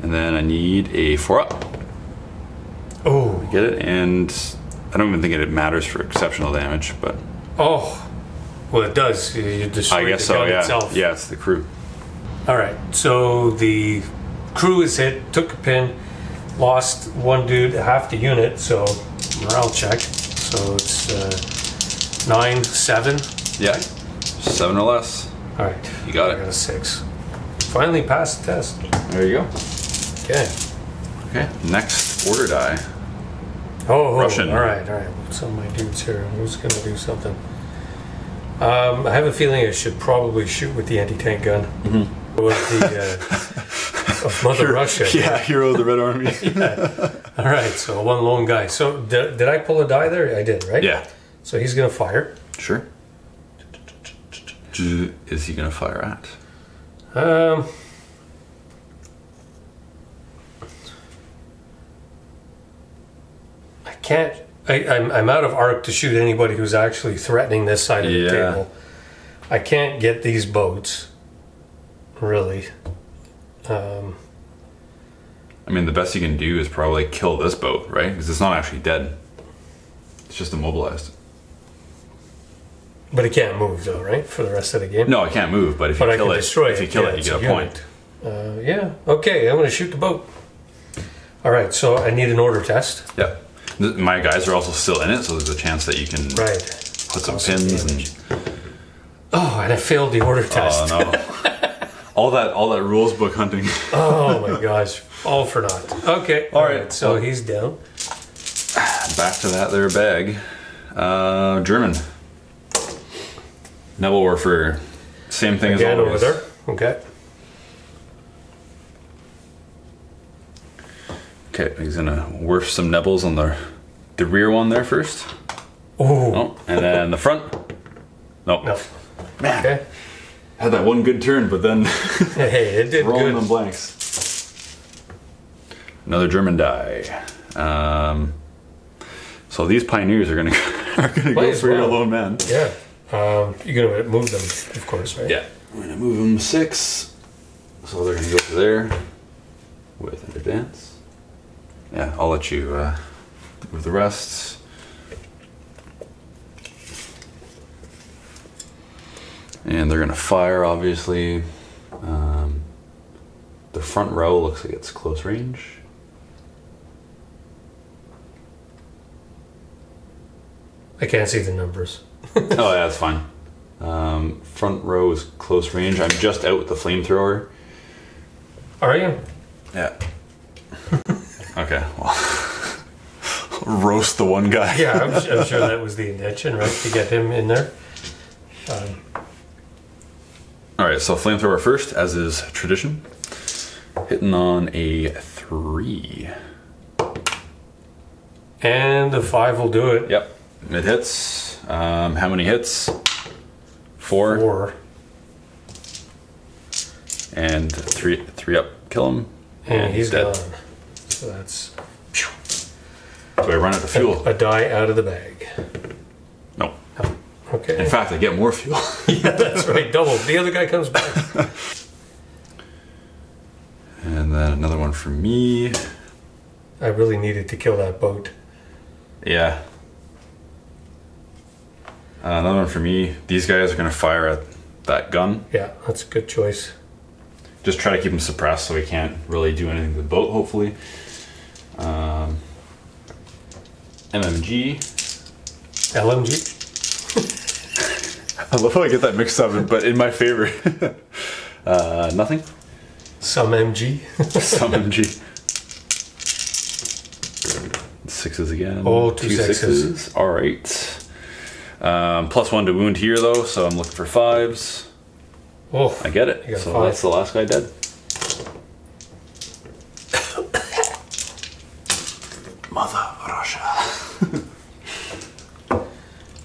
And then I need a four up. Oh. I get it? And I don't even think it matters for exceptional damage, but. Oh. Well, it does. You destroy the so, gun yeah. itself. Yeah, it's the crew. All right. So the crew is hit, took a pin, lost one dude, half the unit, so morale check. So it's. Uh, Nine, seven? Yeah. Seven or less. All right. You got I it. I got a six. Finally passed the test. There you go. Okay. Okay. Next order die. Oh, Russian. All right, all right. So my dude's here. I'm just going to do something. Um, I have a feeling I should probably shoot with the anti-tank gun. Mm-hmm. With the, uh, of Mother Hero, Russia. Yeah, hero of the Red Army. Yeah. All right, so one lone guy. So did, did I pull a die there? I did, right? Yeah. So he's gonna fire. Sure. Is he gonna fire at? Um. I can't. I, I'm I'm out of arc to shoot anybody who's actually threatening this side of yeah. the table. I can't get these boats. Really. Um. I mean, the best you can do is probably kill this boat, right? Because it's not actually dead. It's just immobilized. But it can't move, though, right? For the rest of the game? No, it can't move, but if but you kill it, it, if you kill yeah, it, you get a, a point. Uh, yeah, okay, I'm going to shoot the boat. All right, so I need an order test. Yeah. My guys are also still in it, so there's a chance that you can right. put some also pins. And... Oh, and I failed the order test. Oh, no. all, that, all that rules book hunting. Oh, my gosh. All for naught. Okay, all, all right. right, so well, he's down. Back to that there bag. Uh, German. Nebelwerfer, same thing Again as always. Over there. Okay. Okay, he's gonna werf some nebels on the the rear one there first. Oh, oh and then the front. Nope. No. Man, okay. Had that one good turn, but then hey, it did rolling good. On blanks. Another German die. Um, so these pioneers are gonna are gonna Play go for well. your lone man. Yeah. Um, you're gonna move them, of course, right? Yeah. We're gonna move them six, so they're gonna go to there with an advance. Yeah, I'll let you uh, with the rest. And they're gonna fire, obviously. Um, the front row looks like it's close range. I can't see the numbers. Oh yeah, that's fine. Um, front row is close range. I'm just out with the flamethrower. Are you? Yeah. Okay, well, roast the one guy. Yeah, I'm, I'm sure that was the intention, right? To get him in there. Um. Alright, so flamethrower first, as is tradition. Hitting on a three. And a five will do it. Yep. It hits. Um, how many hits? Four. Four. And three, three up. Kill him. And, and he's dead. Gone. So that's. Phew. Do I run out of fuel? A die out of the bag. No. Oh, okay. In fact, I get more fuel. Yeah, that's right. Double. The other guy comes back. And then another one for me. I really needed to kill that boat. Yeah. Uh, another one for me. These guys are going to fire at that gun. Yeah, that's a good choice. Just try to keep them suppressed so we can't really do anything to the boat, hopefully. Um, M M G. L M G? I love how I get that mixed up, but in my favor. uh, nothing. Some M G. Some M G. Sixes again. Oh, two, two sixes. sixes. All right. Um, plus one to wound here though, so I'm looking for fives. Oh, I get it. So five. That's the last guy dead. Mother Russia.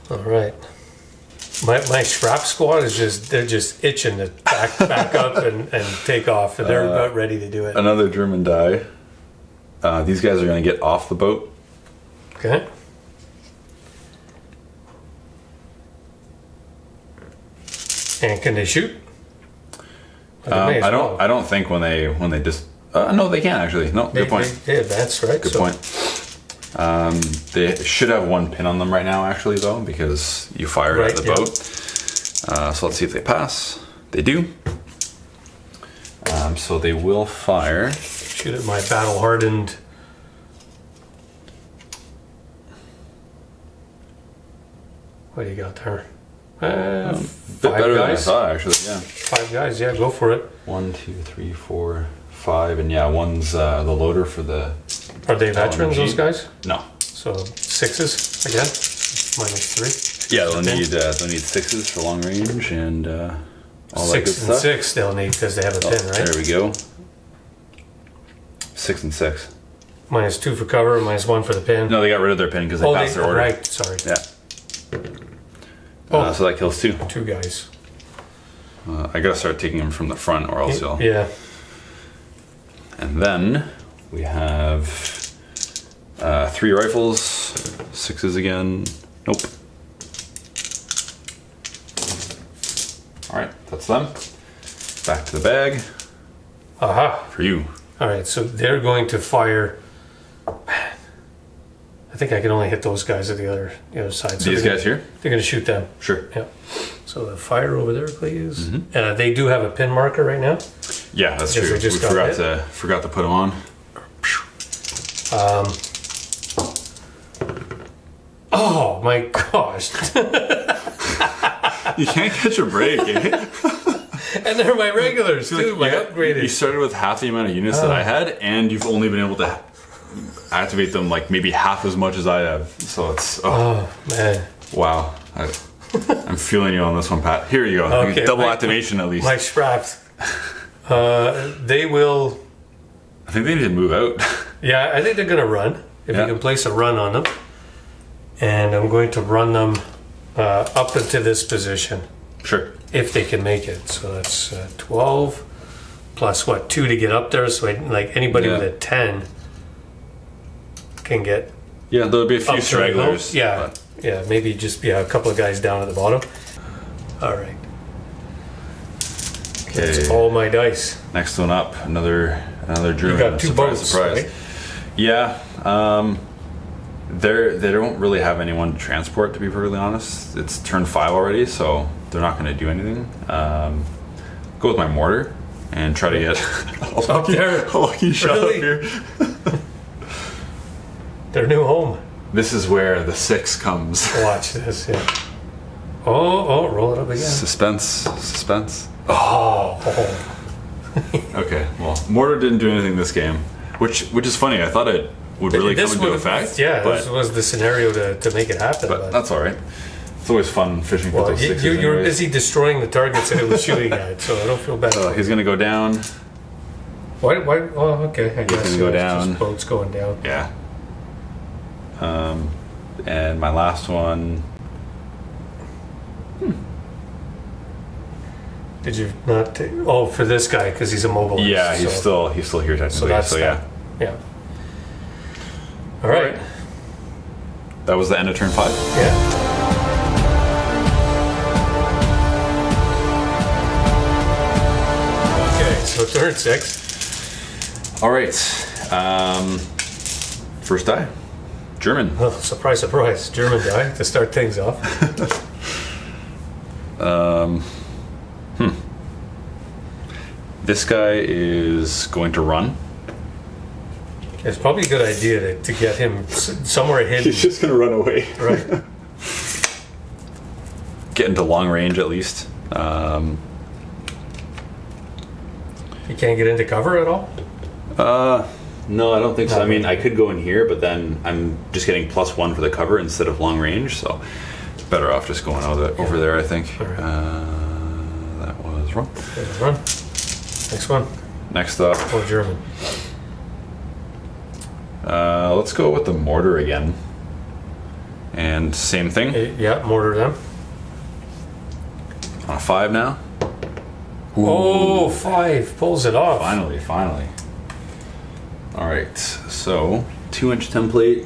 All right. My my Shrap squad is just they're just itching to back back up and, and take off. They're uh, about ready to do it. Another German die. Uh, these guys are going to get off the boat. Okay. And can they shoot? They um, I don't. Well. I don't think when they when they just. Uh, no, they can actually. No, they, good point. They, they advance, right? Good so. point. Um, they should have one pin on them right now, actually, though, because you fired right, at the yeah. boat. Uh, so let's see if they pass. They do. Um, so they will fire. Shoot at my battle hardened. What do you got there? Uh, um, a bit better guys. than I thought, actually. Yeah, five guys. Yeah, go for it. One, two, three, four, five, and yeah, one's uh, the loader for the. Are they veterans? L M G. Those guys? No. So sixes again, minus three. Yeah, they'll need uh, they'll need sixes for long range and uh, all six that good stuff. Six and six they'll need because they have a oh, pin, right? There we go. Six and six. Minus two for cover, minus one for the pin. No, they got rid of their pin because they oh, passed they, their order. Right. Sorry. Yeah. Oh, uh, so that kills two. Two guys. Uh, I gotta start taking them from the front or else you'll... Yeah. And then we have uh, three rifles, sixes again. Nope. All right, that's them. Back to the bag. Aha. For you. All right, so they're going to fire... I think I can only hit those guys at the other the other side. So these guys gonna, here? They're going to shoot them. Sure. Yeah. So the fire over there, please. Mm -hmm. Uh, they do have a pin marker right now. Yeah, that's true. We forgot hit. to forgot to put them on. Um. Oh my gosh! You can't catch a break. Eh? And they're my regulars too. Like my upgraded. You started with half the amount of units oh. that I had, and you've only been able to. Activate them like maybe half as much as I have, so it's oh, oh man, wow. I, I'm feeling you on this one, Pat. Here you go. Okay, double my, activation at least. My straps. Uh, they will I think they need to move out. Yeah, I think they're going to run. If yeah. you can place a run on them. And I'm going to run them uh, up into this position. Sure. If they can make it. So that's uh, twelve plus, what, two to get up there? So I, like anybody yeah. with a ten can get... Yeah, there'll be a few stragglers. Yeah, but. yeah, maybe just yeah, a couple of guys down at the bottom. All right. Okay. That's all my dice. Next one up, another another German. You got two surprise, boats, surprise. Right? Yeah, um, they they don't really have anyone to transport, to be perfectly honest. It's turn five already, so they're not going to do anything. Um, go with my mortar and try to get a lucky, a lucky shot up here. Their new home. This is where the six comes. Watch this, yeah. Oh, oh, roll it up again. Suspense, suspense. Oh. oh. Okay, well, mortar didn't do anything this game, which which is funny. I thought it would really this come into effect. Yeah, but, this was the scenario to, to make it happen. But, but that's all right. It's always fun fishing well, for those you, sixes. You, you were busy destroying the targets that it was shooting at, so I don't feel bad. So he's going to go down. Why? Why? Oh, okay. I he's guess he's going to go down. Just boats going down. Yeah. Um, and my last one. Hmm. Did you not? Take, oh, for this guy because he's immobilized. Yeah, he's so. still he's still here technically. So, that's so yeah, yeah. All right. All right. That was the end of turn five. Yeah. Okay, so turn six. All right. Um, first die. German. Oh, surprise, surprise. German guy to start things off. um, hmm. This guy is going to run. It's probably a good idea to, to get him somewhere hidden. He's just going to run away. Right. Get into long range at least. Um, you can't get into cover at all? Uh... No, I don't think so. I mean, I could go in here, but then I'm just getting plus one for the cover instead of long range, so better off just going over, the, over there, I think. Right. Uh, that was wrong. There's one. Next one. Next up. Oh, German. Uh, let's go with the mortar again. And same thing. It, yeah, mortar them. On a five now. Ooh. Oh, five. Pulls it off. Finally, finally. All right, so two-inch template.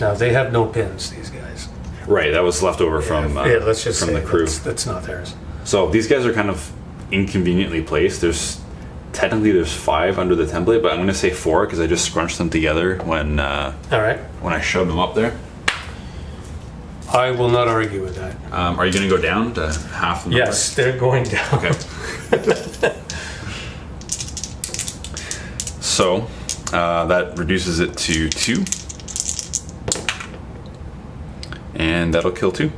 Now they have no pins, these guys. Right, that was left over yeah, from uh, yeah. Let's just from say the crew. That's, that's not theirs. So these guys are kind of inconveniently placed. There's technically there's five under the template, but I'm going to say four because I just scrunched them together when uh, all right when I shoved them up there. I will not argue with that. Um, are you going to go down to half the number? Yes, they're going down. Okay. So, uh, that reduces it to two. And that'll kill two.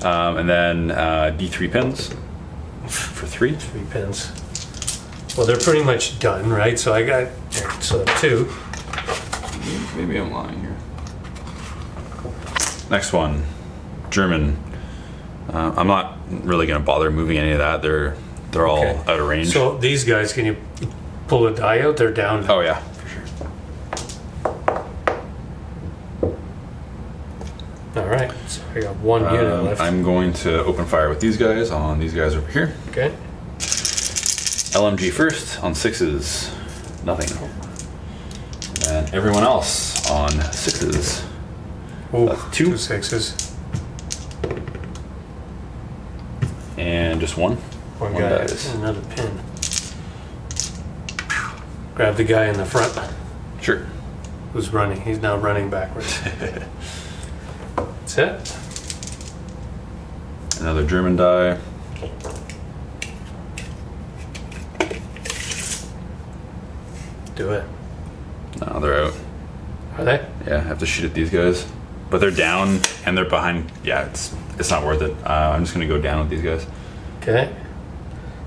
Um, and then uh, D three pins for three. Three pins. Well, they're pretty much done, right? So I got so two. Maybe I'm lying here. Next one, German. Uh, I'm not really going to bother moving any of that. They're they're all okay. out of range. So these guys, can you pull a die out? They're down. Oh yeah, for sure. All right. So I got one um, unit left. I'm going to open fire with these guys on these guys over here. Okay. L M G first on sixes. Nothing. And then everyone else on sixes. Oh, two. two sixes. And just one. One, one guy. Dies. Another pin. Grab the guy in the front. Sure. Who's running? He's now running backwards. That's it. Another German die. Do it. No, they're out. Are they? Yeah, I have to shoot at these guys. But they're down and they're behind. Yeah, it's it's not worth it. Uh, I'm just going to go down with these guys. Okay.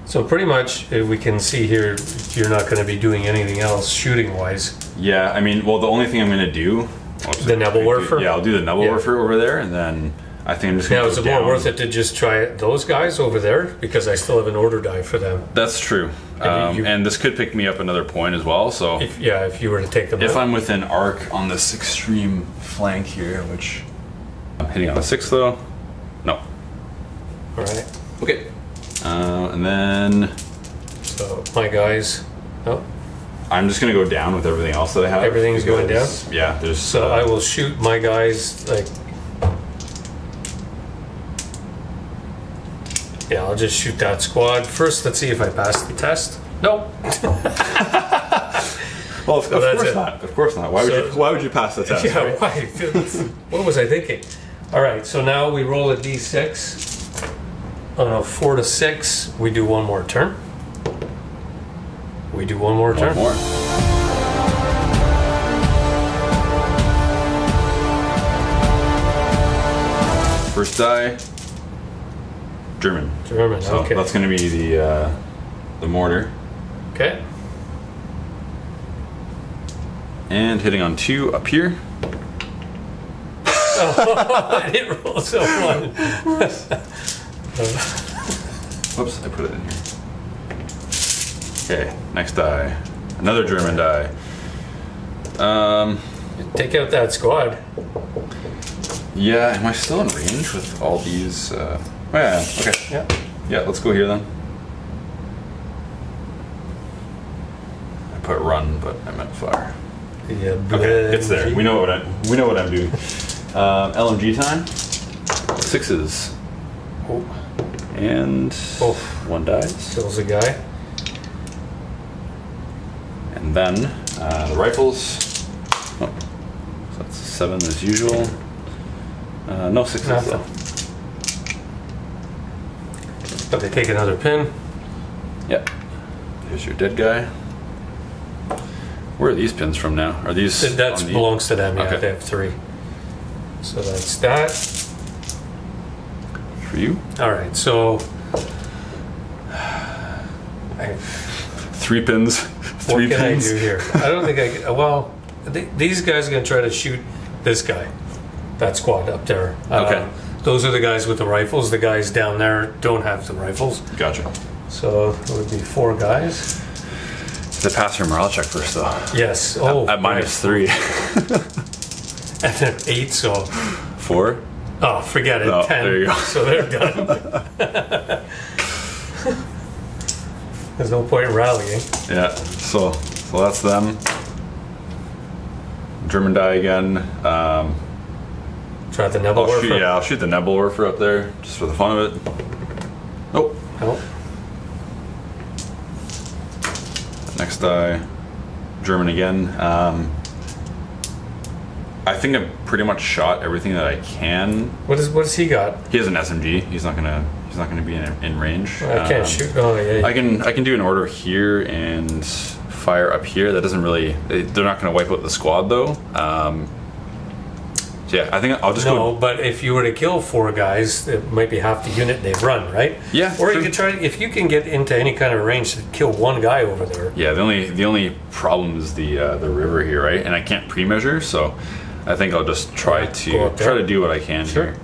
So pretty much we can see here you're not going to be doing anything else shooting-wise. Yeah, I mean, well, the only thing I'm going to do... Oops, the Nebelwerfer? Yeah, I'll do the Nebelwerfer yeah. over there, and then I think I'm just going to go down. Now, is it more worth it to just try those guys over there? Because I still have an order die for them. That's true. And, um, you, you, and this could pick me up another point as well, so... If, yeah, if you were to take them If out. I'm within arc on this extreme flank here, which... I'm hitting on a six, though. No. Alright. Okay. Uh, and then... So, my guys... Oh. I'm just going to go down with everything else that I have. Everything's going down? Yeah, there's... So uh, I will shoot my guys, like... Yeah, I'll just shoot that squad. First, let's see if I pass the test. Nope. Well, of, well, of course it. not. Of course not. Why so, would you, why would you pass the test? Yeah, right? Why? What was I thinking? All right, so now we roll a d six. On a four to six, we do one more turn. We do one more one turn. One more. First die. German. German, so okay. That's going to be the uh, the mortar. Okay. And hitting on two up here. Oh, I didn't roll so one. Whoops, I put it in here. Okay, next die. Another German die. Um, Take out that squad. Yeah, am I still in range with all these... Uh, Oh, yeah, okay. Yeah. Yeah, let's go here then. I put run, but I meant fire. Yeah, okay, it's there. We know what I we know what I'm doing. Um, L M G time. Sixes. Oh. And oh. One dies. Kills a guy. And then uh, the rifles. Oh. So that's seven as usual. Uh, no sixes Nothing. though. But they take another pin. Yep. Here's your dead guy. Where are these pins from now? Are these... Th that the... belongs to them, yeah. Okay. They have three. So that's that. For you. All right, so... I've... Three pins. Three pins. What can pins? I do here? I don't think I can... Well, th these guys are going to try to shoot this guy. That squad up there. Okay. Um, Those are the guys with the rifles. The guys down there don't have the rifles. Gotcha. So it would be four guys. The pass your morale check first, though. Yes. Oh, at, at minus three. And then eight, so four. Oh, forget it. No, Ten. There you go. So they're done. There's no point in rallying. Yeah. So, so that's them. German die again. Um, Try the Nebelwerfer. Shoot, yeah, I'll shoot the Nebelwerfer up there just for the fun of it. Oh. Oh. Next die, German again. Um, I think I've pretty much shot everything that I can. What is what's he got? He has an S M G. He's not gonna he's not gonna be in, in range. Well, I can't um, shoot. Oh yeah, yeah. I can I can do an order here and fire up here. That doesn't really. They, they're not gonna wipe out the squad though. Um, Yeah, I think I'll just no, go... No, but if you were to kill four guys, it might be half the unit they've run, right? Yeah. Or true. You could try... If you can get into any kind of range to kill one guy over there... Yeah, the only the only problem is the uh, the river here, right? And I can't pre-measure, so I think I'll just try to try to do what I can sure. here.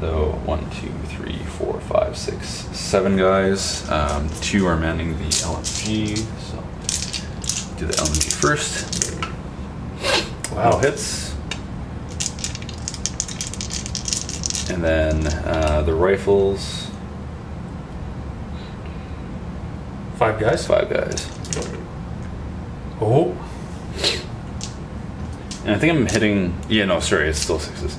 So, one, two, three, four, five, six, seven guys. Um, two are manning the L M G, so do the L M G first. Wow, hits. And then uh, the rifles. Five guys? Five guys. Oh. And I think I'm hitting... Yeah, no, sorry, it's still sixes.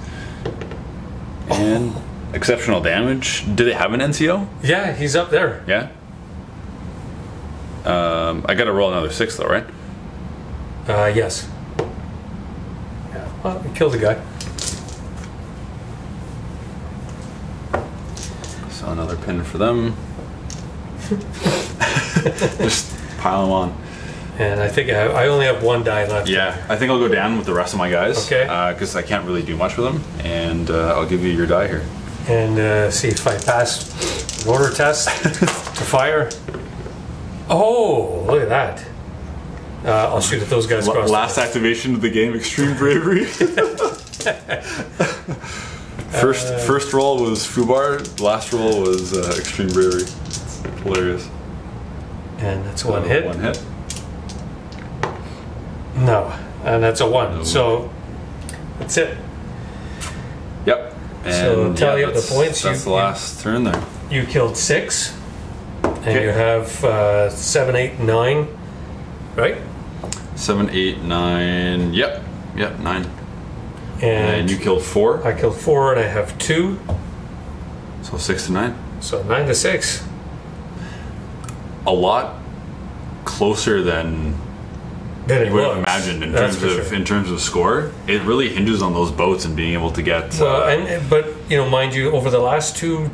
And oh. Exceptional damage. Do they have an N C O? Yeah, he's up there. Yeah? Um, I gotta roll another six, though, right? Uh, yes. Well, we killed a guy. So another pin for them. Just pile them on. And I think I, I only have one die left. Yeah, I think I'll go down with the rest of my guys. Okay. Because uh, I can't really do much with them. And uh, I'll give you your die here. And uh, see if I pass mortar test to fire. Oh, look at that. Uh, I'll shoot at those guys. L last activation of the game, extreme bravery. first uh, first roll was Fubar, last roll was uh, Extreme Bravery. Hilarious. And that's one uh, hit. One hit. No, and that's a one. No. So that's it. Yep. And so tally yeah, up the points. That's you, the last you, turn there. You killed six, and okay. you have uh, seven, eight, nine, right? Seven, eight, nine. Yep. Yep. Nine. And, and you killed four. I killed four, and I have two. So six to nine. So nine to six. A lot closer than than you would have imagined in terms of sure. in terms of score. It really hinges on those boats and being able to get. Well, uh, and but you know, mind you, over the last two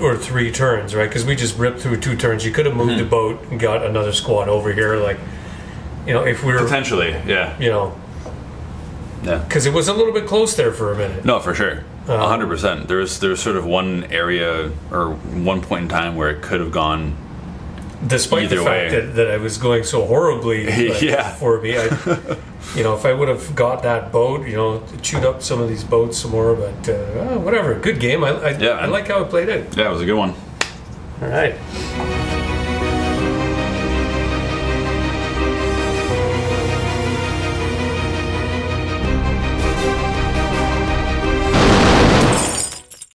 or three turns, right? Because we just ripped through two turns. You could have moved mm-hmm. the boat and got another squad over here, like you know, if we were potentially, yeah, you know, yeah, because it was a little bit close there for a minute. No, for sure. A hundred percent. There's there's sort of one area or one point in time where it could have gone. Despite Either the fact that, that I was going so horribly like, yeah. for me, I, you know, if I would have got that boat, you know, chewed up some of these boats some more, but uh, whatever. Good game. I I, yeah. I like how it played out. Yeah, it was a good one. All right.